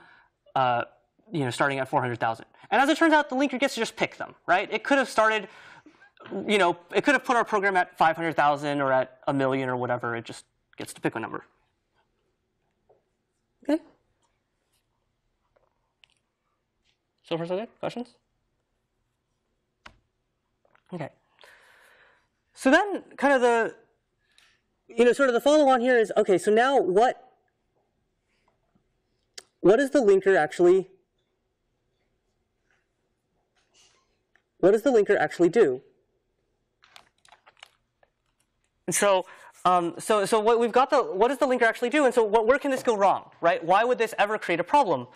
uh, you know, starting at four hundred thousand. And as it turns out, the linker gets to just pick them, right? It could have started you know, it could have put our program at five hundred thousand or at a million or whatever. It just gets to pick a number. Okay. So far, so good. Questions? Okay. So then, kind of the, you know, sort of the follow-on here is, okay, so now what? What is the linker actually? What does the linker actually do? And so, um, so, so what we've got the what does the linker actually do? And so, what, where can this go wrong, right? Why would this ever create a problem?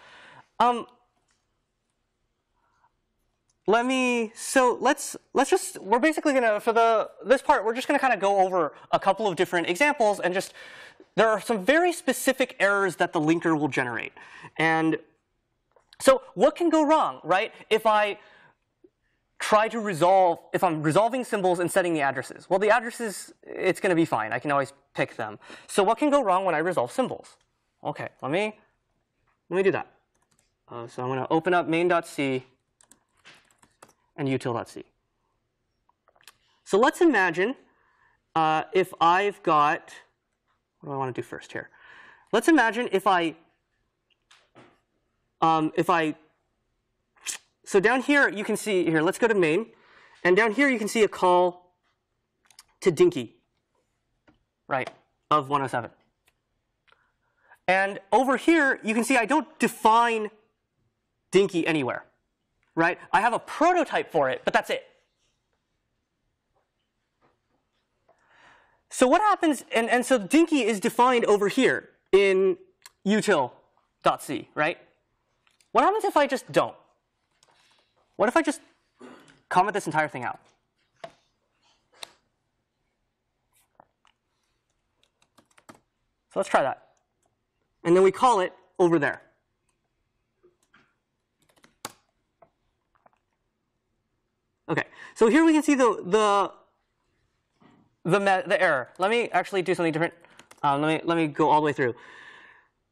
Um, Let me, so let's, let's just, we're basically going to, for the, this part, we're just going to kind of go over a couple of different examples and just, there are some very specific errors that the linker will generate. And so what can go wrong, right? If I try to resolve, if I'm resolving symbols and setting the addresses. Well, the addresses, it's going to be fine. I can always pick them. So what can go wrong when I resolve symbols? Okay, let me, let me do that. Uh, so I'm going to open up main.c. and util.c. So let's imagine uh, if I've got, what do I want to do first here? Let's imagine if I, um, if I, so down here you can see, here, let's go to main. And down here you can see a call to dinky, right, of one oh seven. And over here you can see I don't define dinky anywhere. Right? I have a prototype for it, but that's it. So what happens, and, and so dinky is defined over here in util.c, right? What happens if I just don't? What if I just comment this entire thing out? So let's try that. And then we call it over there. Okay, so here we can see the the the, the error. Let me actually do something different. Um, let me let me go all the way through.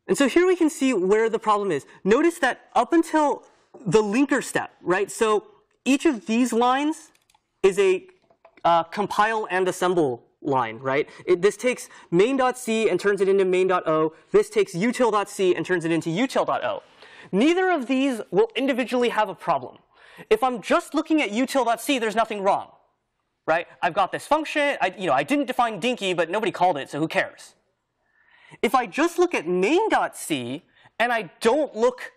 And so here we can see where the problem is. Notice that up until the linker step, right? So each of these lines is a uh, compile and assemble line, right? It, this takes main.c and turns it into main.o. This takes util.c and turns it into util.o. Neither of these will individually have a problem. If I'm just looking at util.c, there's nothing wrong, right? I've got this function. I, you know, I didn't define dinky, but nobody called it, so who cares? If I just look at main.c and I don't look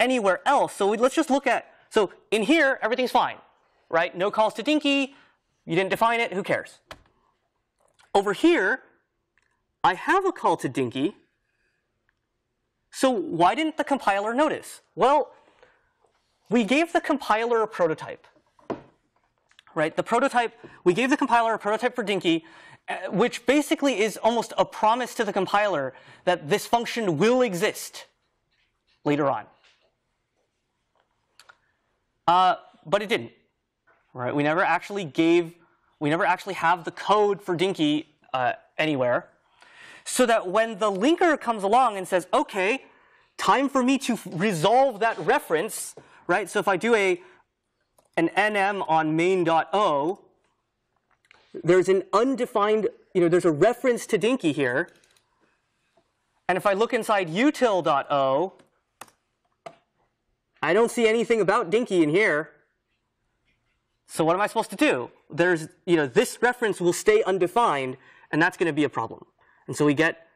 anywhere else, so we, let's just look at. So in here, everything's fine, right? No calls to dinky. You didn't define it. Who cares? Over here, I have a call to dinky. So why didn't the compiler notice? Well, we gave the compiler a prototype, right? The prototype, we gave the compiler a prototype for dinky, which basically is almost a promise to the compiler that this function will exist later on. Uh, but it didn't, right? We never actually gave, we never actually have the code for dinky uh, anywhere. So that when the linker comes along and says, okay, time for me to resolve that reference, right? So if I do a an nm on main.o, there's an undefined, you know, there's a reference to dinky here. And if I look inside util.o, I don't see anything about dinky in here. So what am I supposed to do? There's, you know, this reference will stay undefined, and that's going to be a problem. And so we get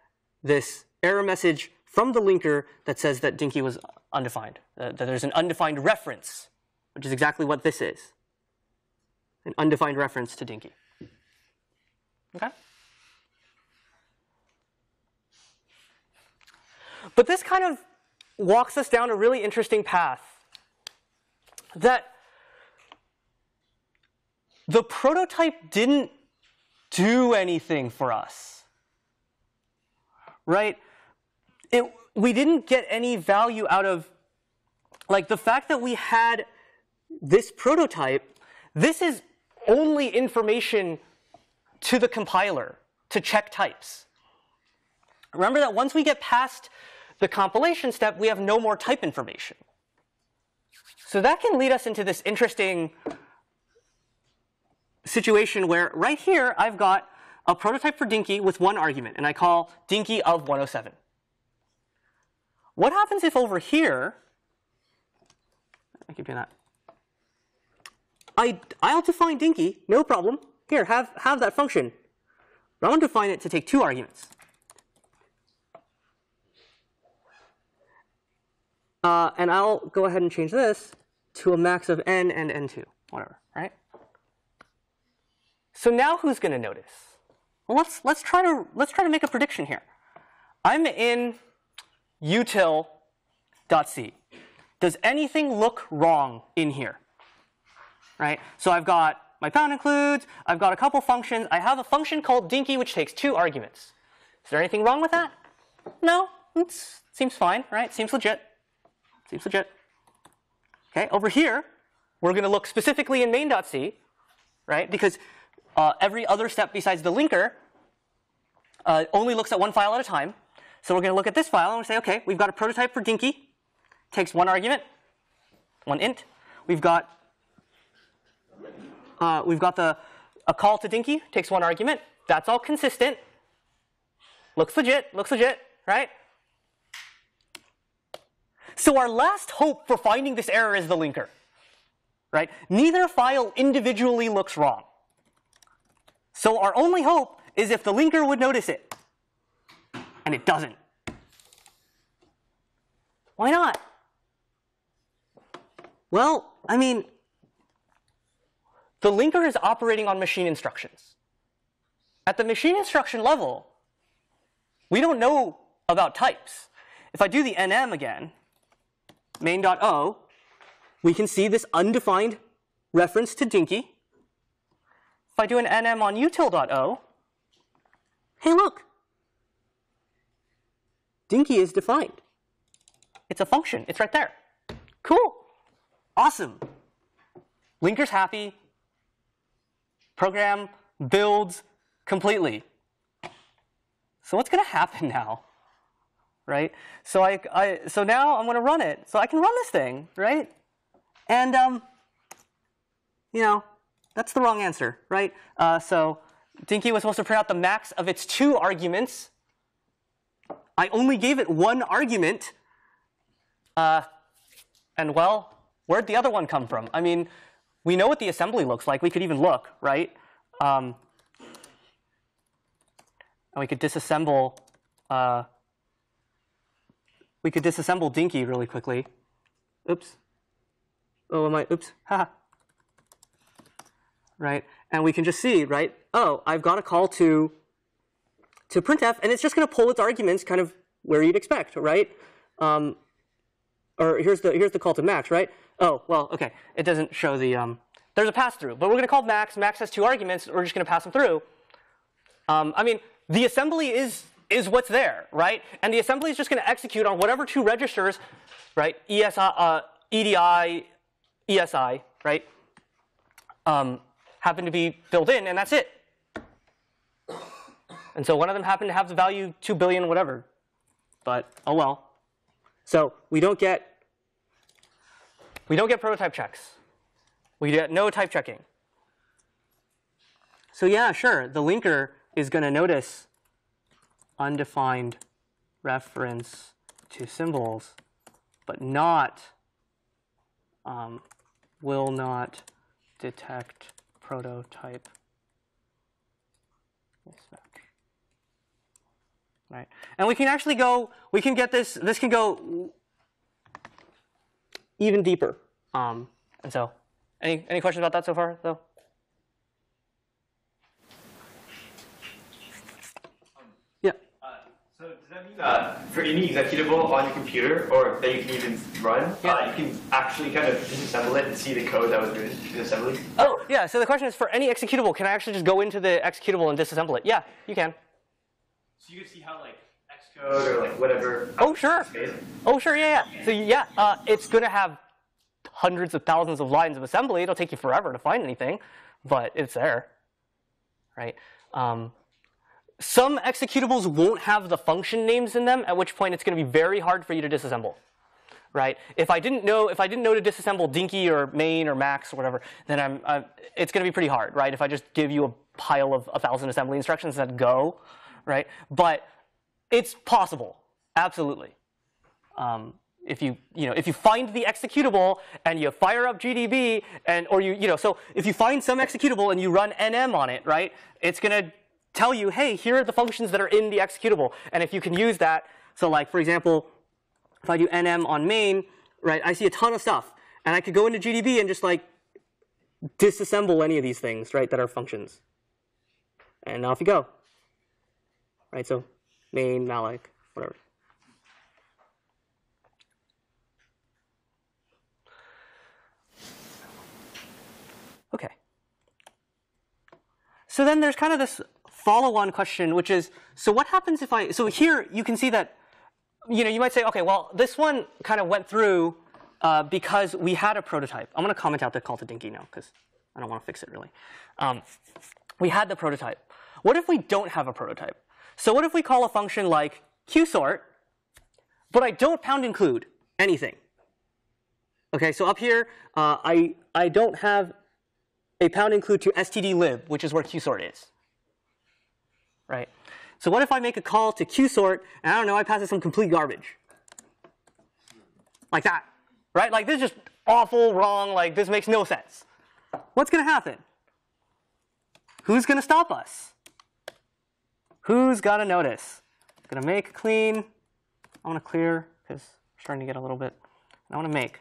this error message from the linker that says that dinky was undefined, uh, that there's an undefined reference, which is exactly what this is, an undefined reference to dinky. Okay? But this kind of walks us down a really interesting path that the prototype didn't do anything for us, right? It, we didn't get any value out of, like, the fact that we had this prototype. This is only information to the compiler to check types. Remember that once we get past the compilation step, we have no more type information. So that can lead us into this interesting situation where right here I've got a prototype for Dinky with one argument, and I call Dinky of one oh seven. What happens if over here, I keep doing that, I, I'll define Dinky, no problem. Here, have, have that function. But I want to define it to take two arguments. Uh, and I'll go ahead and change this to a max of n and n two, whatever, right? So now who's going to notice? Well, let's let's try to let's try to make a prediction here. I'm in util.c. Does anything look wrong in here? Right? So I've got my pound includes, I've got a couple functions. I have a function called Dinky which takes two arguments. Is there anything wrong with that? No, it seems fine, right? Seems legit. Seems legit. Okay, over here, we're going to look specifically in main.c, right? Because uh, every other step besides the linker uh, only looks at one file at a time. So we're going to look at this file and we say, okay, we've got a prototype for Dinky, takes one argument, one int. We've got uh, we've got the a call to Dinky takes one argument. That's all consistent. Looks legit. Looks legit, right? So our last hope for finding this error is the linker, right? Neither file individually looks wrong. So our only hope is if the linker would notice it, and it doesn't. Why not? Well, I mean, the linker is operating on machine instructions. At the machine instruction level, we don't know about types. If I do the nm again, main.o, we can see this undefined reference to Dinky. If I do an nm on util.o, hey, look. Dinky is defined. It's a function. It's right there. Cool. Awesome. Linker's happy. Program builds completely. So what's going to happen now? Right? So I, I so now I'm going to run it. So I can run this thing, right? And um, you know, that's the wrong answer, right? Uh, so Dinky was supposed to print out the max of its two arguments. I only gave it one argument. Uh, and well, where'd the other one come from? I mean, we know what the assembly looks like. We could even look, right? Um, and we could disassemble. Uh, We could disassemble Dinky really quickly. Oops. Oh, am I? Oops. Haha. Right. And we can just see, right? Oh, I've got a call to to printf, and it's just going to pull its arguments, kind of where you'd expect, right? Um, or here's the here's the call to max, right? Oh, well, okay. It doesn't show the um. There's a pass through, but we're going to call max. Max has two arguments. We're just going to pass them through. Um, I mean, the assembly is. is what's there, right? And the assembly is just going to execute on whatever two registers, right? E S I, uh, E D I, E S I, right? Um, happen to be built in, and that's it. And so one of them happened to have the value two billion, whatever. But oh well. So we don't get we don't get prototype checks. We get no type checking. So yeah, sure, the linker is going to notice undefined reference to symbols, but not um, will not detect prototype mismatch. Right, and we can actually go. We can get this. This can go even deeper. Um, and so, any any questions about that so far, though? So does that mean that for any executable on your computer, or that you can even run, yeah. uh, you can actually kind of disassemble it and see the code that was doing the assembly? Oh, yeah. So the question is, for any executable, can I actually just go into the executable and disassemble it? Yeah, you can. So you can see how like Xcode or like whatever. Oh sure. Oh sure. Yeah, yeah. So yeah, uh, it's going to have hundreds of thousands of lines of assembly. It'll take you forever to find anything, but it's there, right? Um, Some executables won't have the function names in them, at which point it's going to be very hard for you to disassemble. right? If I didn't know, if I didn't know to disassemble Dinky or main or max or whatever, then I'm, I'm it's going to be pretty hard, right? If I just give you a pile of a thousand assembly instructions and go, right? But it's possible, absolutely. Um, If you you know if you find the executable and you fire up G D B and or you you know so if you find some executable and you run N M on it, right, it's gonna tell you, hey, here are the functions that are in the executable, and if you can use that. So like for example, if I do N M on main, right, I see a ton of stuff, and I could go into G D B and just like disassemble any of these things, right, that are functions. And now if you go, right, so main, malloc, whatever. Okay. So then there's kind of this follow-on question, which is, so what happens if I? So here you can see that, you know, you might say, okay, well, this one kind of went through uh, because we had a prototype. I'm going to comment out the call to Dinky now because I don't want to fix it really. Um, we had the prototype. What if we don't have a prototype? So what if we call a function like qsort, but I don't pound include anything? Okay. So up here, uh, I I don't have a pound include to stdlib, which is where qsort is, right? So what if I make a call to qsort and I don't know, I pass it some complete garbage, like that, right? Like this is just awful, wrong. Like this makes no sense. What's going to happen? Who's going to stop us? Who's got to notice? I'm going to make clean. I want to clear because I'm starting to get a little bit. And I want to make.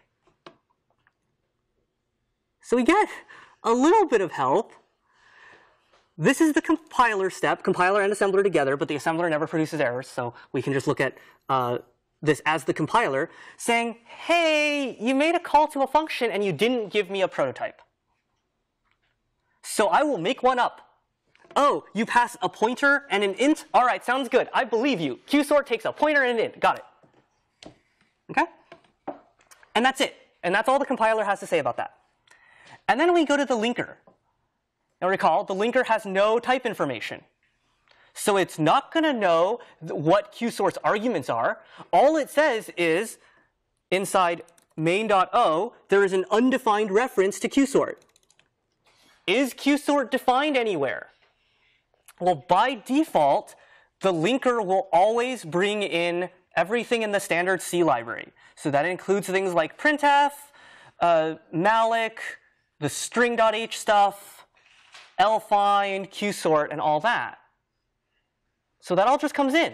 So we get a little bit of help. This is the compiler step, compiler and assembler together, but the assembler never produces errors, so we can just look at uh, this as the compiler saying, hey, you made a call to a function and you didn't give me a prototype. So I will make one up. Oh, you pass a pointer and an int? All right, sounds good. I believe you. Qsort takes a pointer and an int. Got it. Okay? And that's it. And that's all the compiler has to say about that. And then we go to the linker. Now recall, the linker has no type information. So it's not going to know what qsort's arguments are. All it says is inside main.o, there is an undefined reference to qsort. Is qsort defined anywhere? Well, by default, the linker will always bring in everything in the standard C library. So that includes things like printf, uh, malloc, the string.h stuff, lfind, qsort, and all that. So that all just comes in.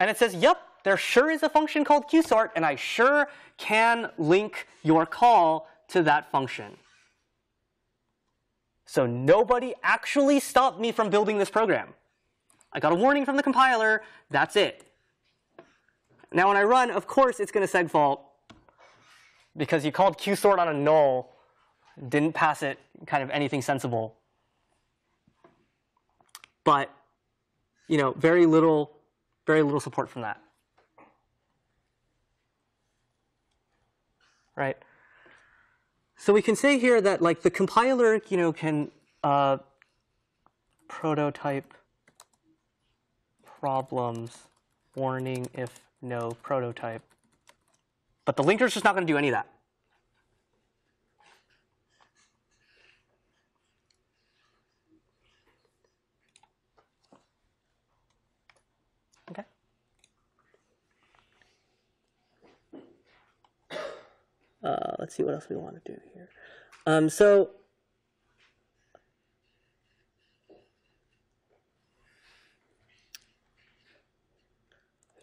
And it says, yep, there sure is a function called qsort, and I sure can link your call to that function. So nobody actually stopped me from building this program. I got a warning from the compiler. That's it. Now when I run, of course it's going to segfault, because you called qsort on a null. Didn't pass it kind of anything sensible. But you know, very little very little support from that. Right? So we can say here that like the compiler, you know, can uh, prototype problems, warning if no prototype. But the linker's just not going to do any of that. Uh, let's see what else we want to do here. Um, so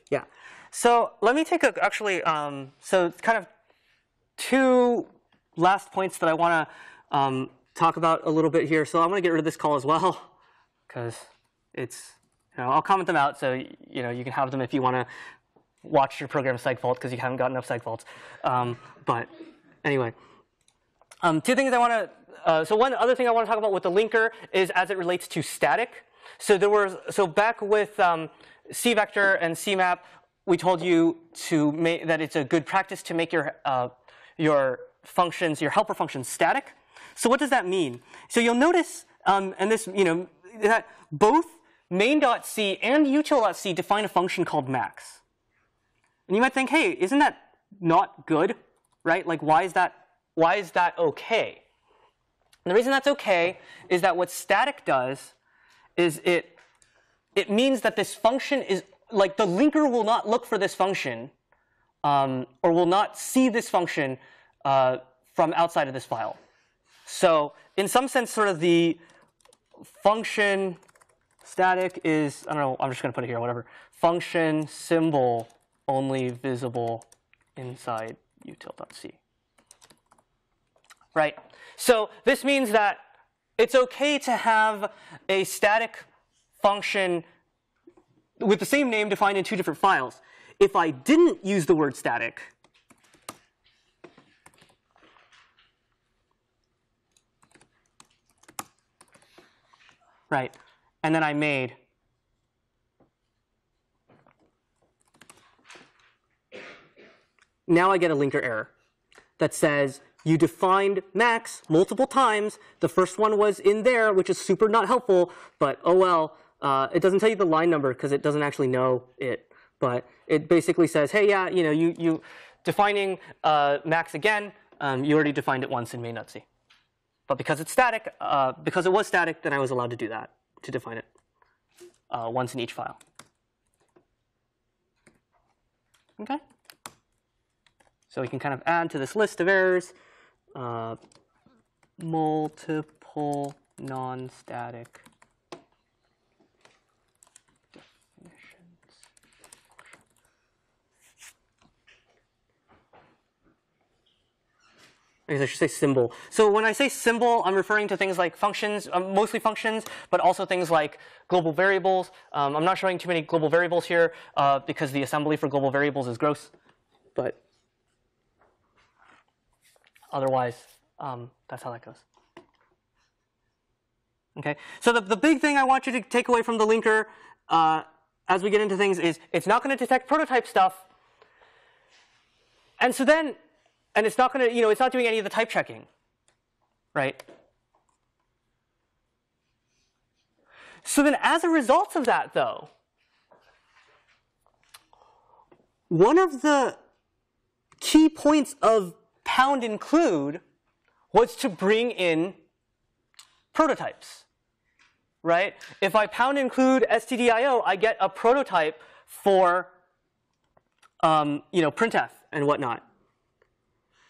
yeah, so let me take a actually um, so kind of two last points that I want to um, talk about a little bit here. So I'm going to get rid of this call as well because it's you know I'll comment them out so you know you can have them if you want to watch your program segfault because you haven't gotten enough segfaults. Um, but anyway, um, two things I want to. Uh, so one other thing I want to talk about with the linker is as it relates to static. So there was so back with um, cvector and cmap, we told you to make that it's a good practice to make your uh, your functions, your helper functions, static. So what does that mean? So you'll notice, um, and this you know that both main.c and util.c define a function called max. And you might think, hey, isn't that not good, right? Like, why is that, why is that okay? And the reason that's okay is that what static does is it it means that this function is, like, the linker will not look for this function, um, or will not see this function uh, from outside of this file. So in some sense, sort of the function static is, I don't know, I'm just going to put it here, whatever, function symbol only visible inside util.c. Right? So this means that it's OK to have a static function with the same name defined in two different files. If I didn't use the word static, right, and then I made now I get a linker error that says you defined max multiple times. The first one was in there, which is super not helpful, but oh well. Uh, it doesn't tell you the line number because it doesn't actually know it, but it basically says, hey, yeah, you know, you you defining uh, max again. Um, you already defined it once in main.c, but because it's static, uh, because it was static, then I was allowed to do that, to define it uh, once in each file. Okay. So we can kind of add to this list of errors uh, multiple non-static. I guess I should say symbol. So when I say symbol, I'm referring to things like functions, um, mostly functions, but also things like global variables. Um, I'm not showing too many global variables here uh, because the assembly for global variables is gross. But otherwise, um, that's how that goes. Okay. So the, the big thing I want you to take away from the linker uh, as we get into things is it's not going to detect prototype stuff. And so then. And it's not going to, you know, it's not doing any of the type checking, right? So then as a result of that, though, one of the key points of pound include was to bring in prototypes, right? If I pound include stdio, I get a prototype for, um, you know, printf and whatnot.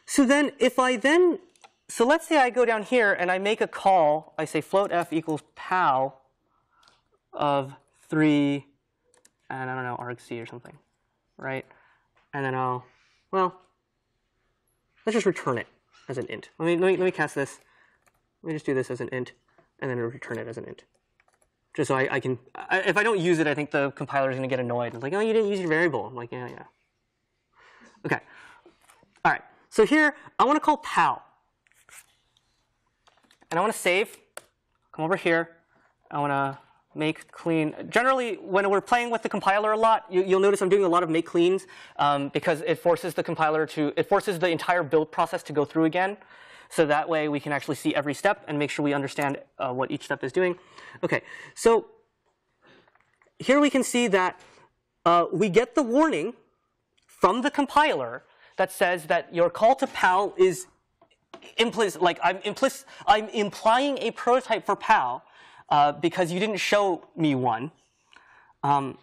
So then if I then, so let's say I go down here and I make a call. I say float f equals pow of three, and I don't know, argc or something, right? And then I'll, well, let's just return it as an int. Let me, let me, let me cast this. Let me just do this as an int, and then return it as an int. Just so I, I can, I, if I don't use it, I think the compiler is going to get annoyed. It's like, oh, you didn't use your variable. I'm like, yeah, yeah. OK. All right. So here, I want to call pow. And I want to save. Come over here. I want to make clean. Generally, when we're playing with the compiler a lot, you, you'll notice I'm doing a lot of make cleans um, because it forces the compiler to, it forces the entire build process to go through again. So that way, we can actually see every step and make sure we understand uh, what each step is doing. OK, so here we can see that uh, we get the warning from the compiler that says that your call to pow is implicit, like I'm implicit, I'm implying a prototype for pow uh, because you didn't show me one. Um,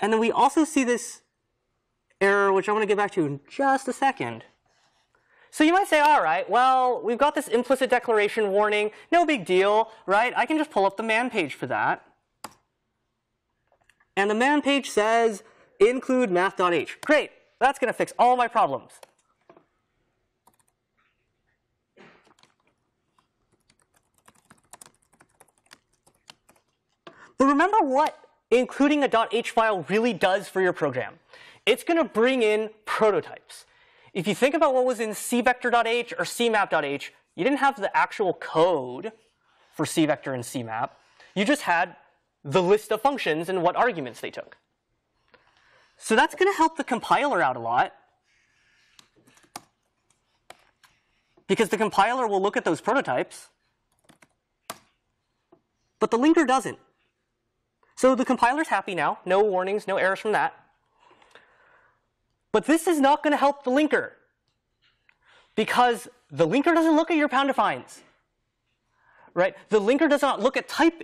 and then we also see this error, which I'm going to get back to in just a second. So you might say, all right, well, we've got this implicit declaration warning. No big deal, right? I can just pull up the man page for that. And the man page says include math.h. Great. That's going to fix all my problems. But remember what including a .h file really does for your program. It's going to bring in prototypes. If you think about what was in cvector.h or cmap.h, you didn't have the actual code for cvector and cmap. You just had the list of functions and what arguments they took. So that's going to help the compiler out a lot, because the compiler will look at those prototypes, but the linker doesn't. So the compiler's happy now. No warnings, no errors from that. But this is not going to help the linker, because the linker doesn't look at your pound defines. Right? The linker does not look at type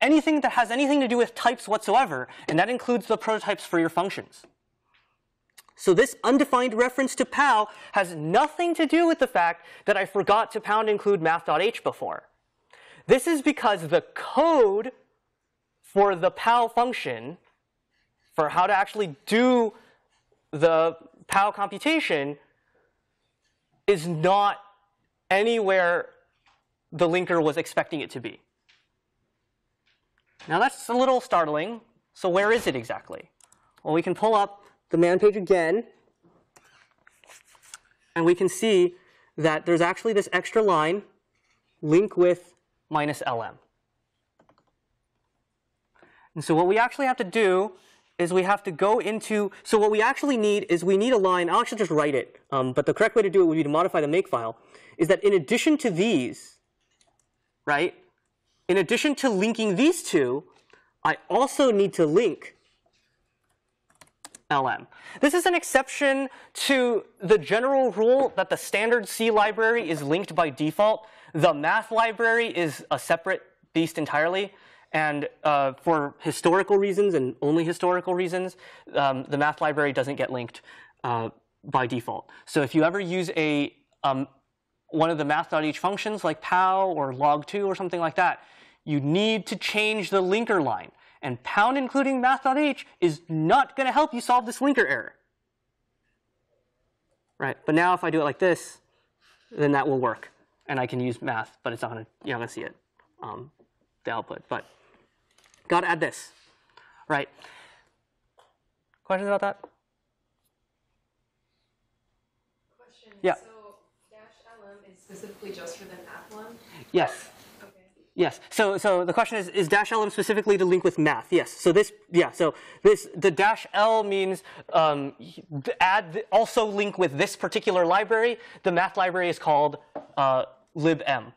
anything that has anything to do with types whatsoever, and that includes the prototypes for your functions. So this undefined reference to pal has nothing to do with the fact that I forgot to pound include math.h before. This is because the code for the pal function, for how to actually do the pal computation, is not anywhere the linker was expecting it to be. Now that's a little startling. So where is it exactly? Well, we can pull up the man page again, and we can see that there's actually this extra line, link with minus L M. And so what we actually have to do is we have to go into, so what we actually need is we need a line. I'll actually just write it, um, but the correct way to do it would be to modify the makefile, is that in addition to these, right, in addition to linking these two, I also need to link L M. This is an exception to the general rule that the standard C library is linked by default. The math library is a separate beast entirely. And uh, for historical reasons, and only historical reasons, um, the math library doesn't get linked uh, by default. So if you ever use a um, one of the math.h functions like pow or log two or something like that, you need to change the linker line. And pound including math.h is not going to help you solve this linker error. Right? But now if I do it like this, then that will work. And I can use math, but it's not gonna, you're not going to see it, um, the output. But got to add this. Right? Questions about that? Question. Yeah. So dash L M is specifically just for the math one? Yes. Yes. So, so the question is: is dash L M specifically the link with math? Yes. So this, yeah. So this, the dash L means um, add, also link with this particular library. The math library is called uh, libm.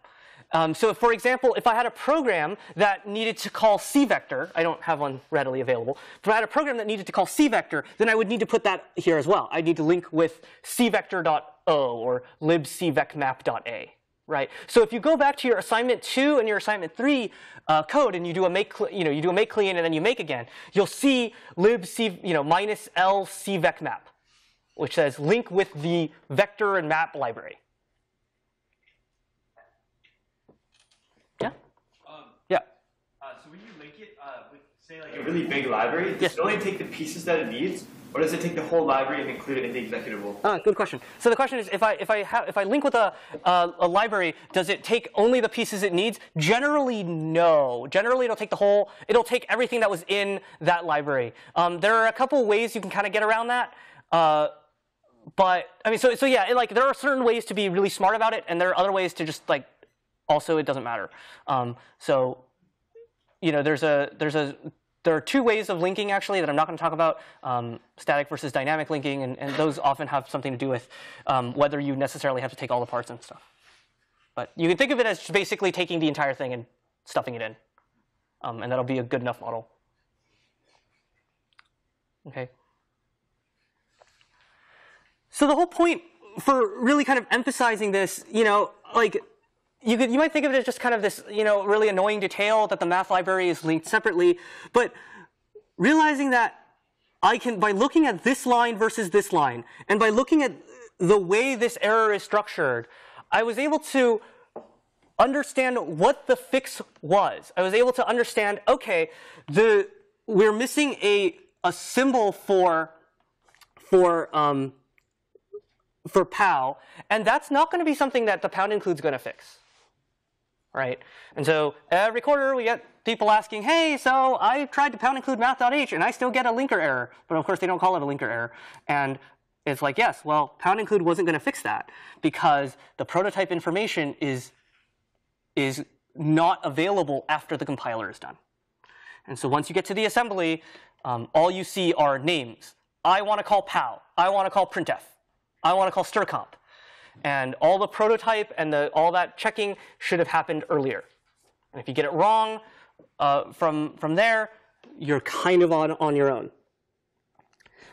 Um, so, if, for example, if I had a program that needed to call cvector, I don't have one readily available. But if I had a program that needed to call cvector, then I would need to put that here as well. I need to link with cvector.o or libcvecmap.a. Right. So if you go back to your assignment two and your assignment three uh, code, and you do a make, you know, you do a make clean and then you make again, you'll see libc, you know, minus l cvecmap, which says link with the vector and map library. Yeah. Um, yeah. Uh, so when you link it, uh, with, say like a really big library, does yes. it only take the pieces that it needs? Or does it take the whole library and include it in the executable? Ah, good question. So the question is, if I if I have if I link with a uh, a library, does it take only the pieces it needs? Generally, no. Generally, it'll take the whole. It'll take everything that was in that library. Um, there are a couple ways you can kind of get around that. Uh, but I mean, so so yeah, it, like there are certain ways to be really smart about it, and there are other ways to just like also it doesn't matter. Um, so you know, there's a there's a There are two ways of linking, actually, that I'm not going to talk about, um, static versus dynamic linking. And, and those often have something to do with um, whether you necessarily have to take all the parts and stuff. But you can think of it as basically taking the entire thing and stuffing it in. Um, and that'll be a good enough model. OK. So the whole point for really kind of emphasizing this, you know, like. You, could, you might think of it as just kind of this, you know, really annoying detail that the math library is linked separately. But realizing that I can, by looking at this line versus this line, and by looking at the way this error is structured, I was able to understand what the fix was. I was able to understand, OK, the, we're missing a, a symbol for, for, um, for pow. And that's not going to be something that the pound include is going to fix. Right? And so every quarter we get people asking, hey, so I tried to pound include math.h and I still get a linker error. But of course, they don't call it a linker error. And it's like, yes, well, pound include wasn't going to fix that because the prototype information is, is not available after the compiler is done. And so once you get to the assembly, um, all you see are names. I want to call pow. I want to call printf. I want to call strcomp. And all the prototype and the, all that checking should have happened earlier. And if you get it wrong uh, from, from there, you're kind of on, on your own.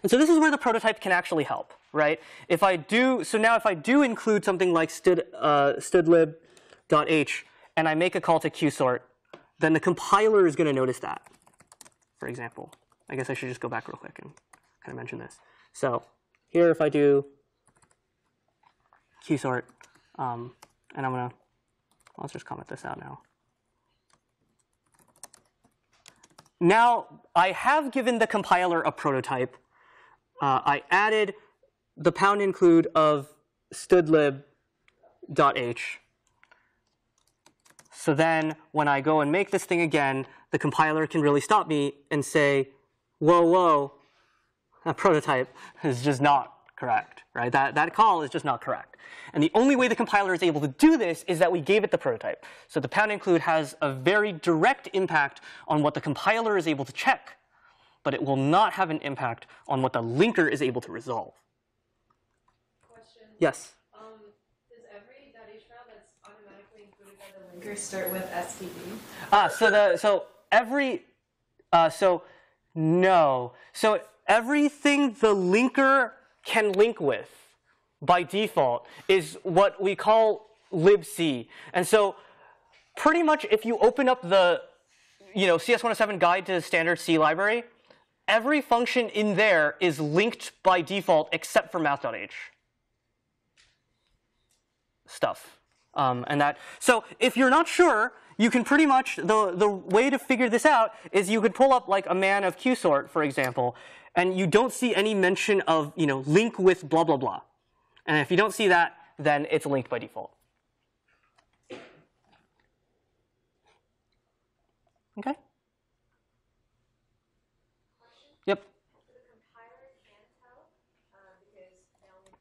And so this is where the prototype can actually help, right? If I do, so now if I do include something like std, uh, stdlib.h and I make a call to qsort, then the compiler is going to notice that, for example. I guess I should just go back real quick and kind of mention this. So here if I do qsort, um, and I'm going to, let's just comment this out now. Now, I have given the compiler a prototype. Uh, I added the pound include of stdlib.h. So then when I go and make this thing again, the compiler can really stop me and say, whoa, whoa, that prototype is just not correct, right? That, that call is just not correct. And the only way the compiler is able to do this is that we gave it the prototype. So the pound include has a very direct impact on what the compiler is able to check, but it will not have an impact on what the linker is able to resolve. Question. Yes? Um, does every .h file that's automatically included by the linker start with S T D? Ah, so the, so every, uh, so no. So everything the linker can link with by default is what we call libc. And so pretty much if you open up the you know C S one oh seven guide to the standard C library, every function in there is linked by default except for math.h stuff. Um, and that, so if you're not sure, you can pretty much, the, the way to figure this out is you could pull up like a man of qsort, for example, and you don't see any mention of, you know, link with blah, blah, blah. And if you don't see that, then it's linked by default. OK? Yep. So the compiler can tell because now we've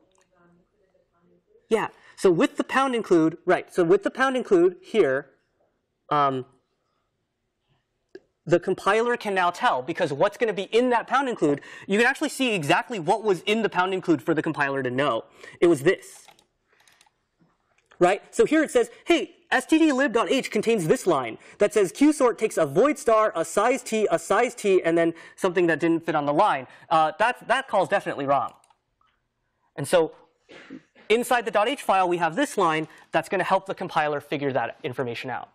included the pound include? Yeah. So with the pound include, right. So with the pound include here, um, the compiler can now tell, because what's going to be in that pound include, you can actually see exactly what was in the pound include for the compiler to know. It was this. Right? So here it says, hey, stdlib.h contains this line that says qsort takes a void star, a size t, a size t, and then something that didn't fit on the line. Uh, that, that call's definitely wrong. And so inside the .h file, we have this line that's going to help the compiler figure that information out.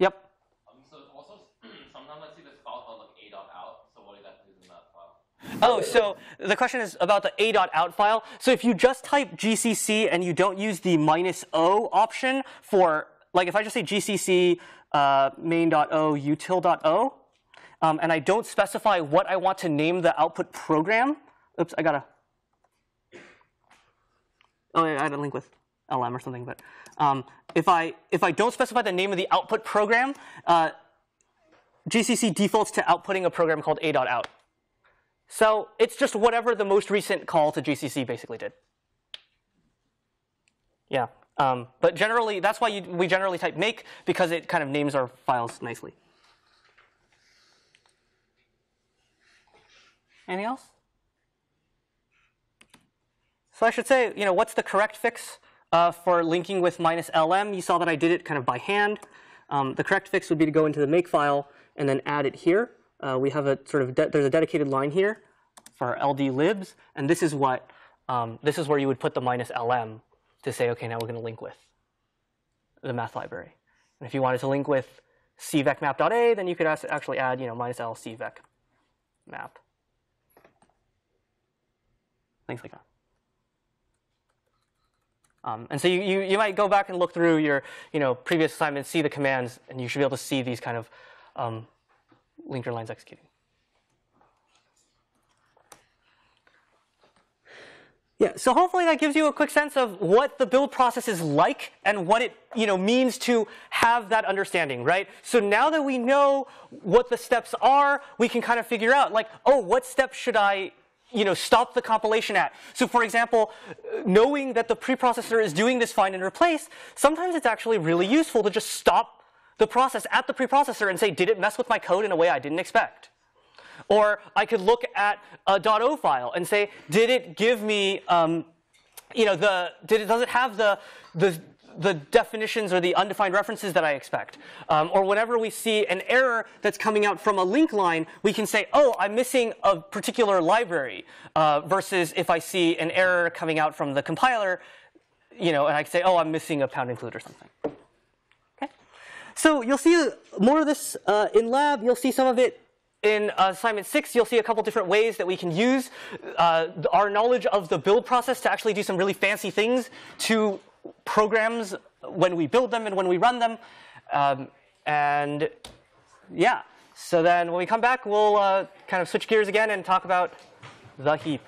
Yep. Um, so also, sometimes I see this file called like a dot out. So what exactly is in that file? Oh, so the question is about the a dot out file. So if you just type G C C and you don't use the minus O option for, like if I just say G C C uh, main.o util.o, um, and I don't specify what I want to name the output program. Oops, I got a, oh, I had a link with L M or something, but um, if I if I don't specify the name of the output program, uh, G C C defaults to outputting a program called a dot out. So it's just whatever the most recent call to G C C basically did. Yeah, um, but generally that's why you, we generally type make, because it kind of names our files nicely. Anything else? So I should say, you know, what's the correct fix? Uh, for linking with minus L M, you saw that I did it kind of by hand. Um, the correct fix would be to go into the Makefile and then add it here. Uh, we have a sort of there's a dedicated line here for L D libs, and this is what um, this is where you would put the minus L M to say, okay, now we're going to link with the math library. And if you wanted to link with cvec map dot a, then you could actually add you know minus L cvec map, things like that. Um, and so you, you, you might go back and look through your you know, previous assignment, see the commands, and you should be able to see these kind of um, linker lines executing. Yeah, so hopefully that gives you a quick sense of what the build process is like and what it you know, means to have that understanding, right? So now that we know what the steps are, we can kind of figure out, like, oh, what step should I you know, stop the compilation at. So for example, knowing that the preprocessor is doing this find and replace, sometimes it's actually really useful to just stop the process at the preprocessor and say, did it mess with my code in a way I didn't expect? Or I could look at a .o file and say, did it give me, um, you know, the, did it, does it have the, the the definitions or the undefined references that I expect. Um, or whenever we see an error that's coming out from a link line, we can say, oh, I'm missing a particular library, uh, versus if I see an error coming out from the compiler, you know, and I can say, oh, I'm missing a pound include or something. Okay. So you'll see more of this uh, in lab. You'll see some of it in assignment six. You'll see a couple different ways that we can use uh, our knowledge of the build process to actually do some really fancy things to programs when we build them and when we run them. Um, and yeah, so then when we come back, we'll uh, kind of switch gears again and talk about the heap.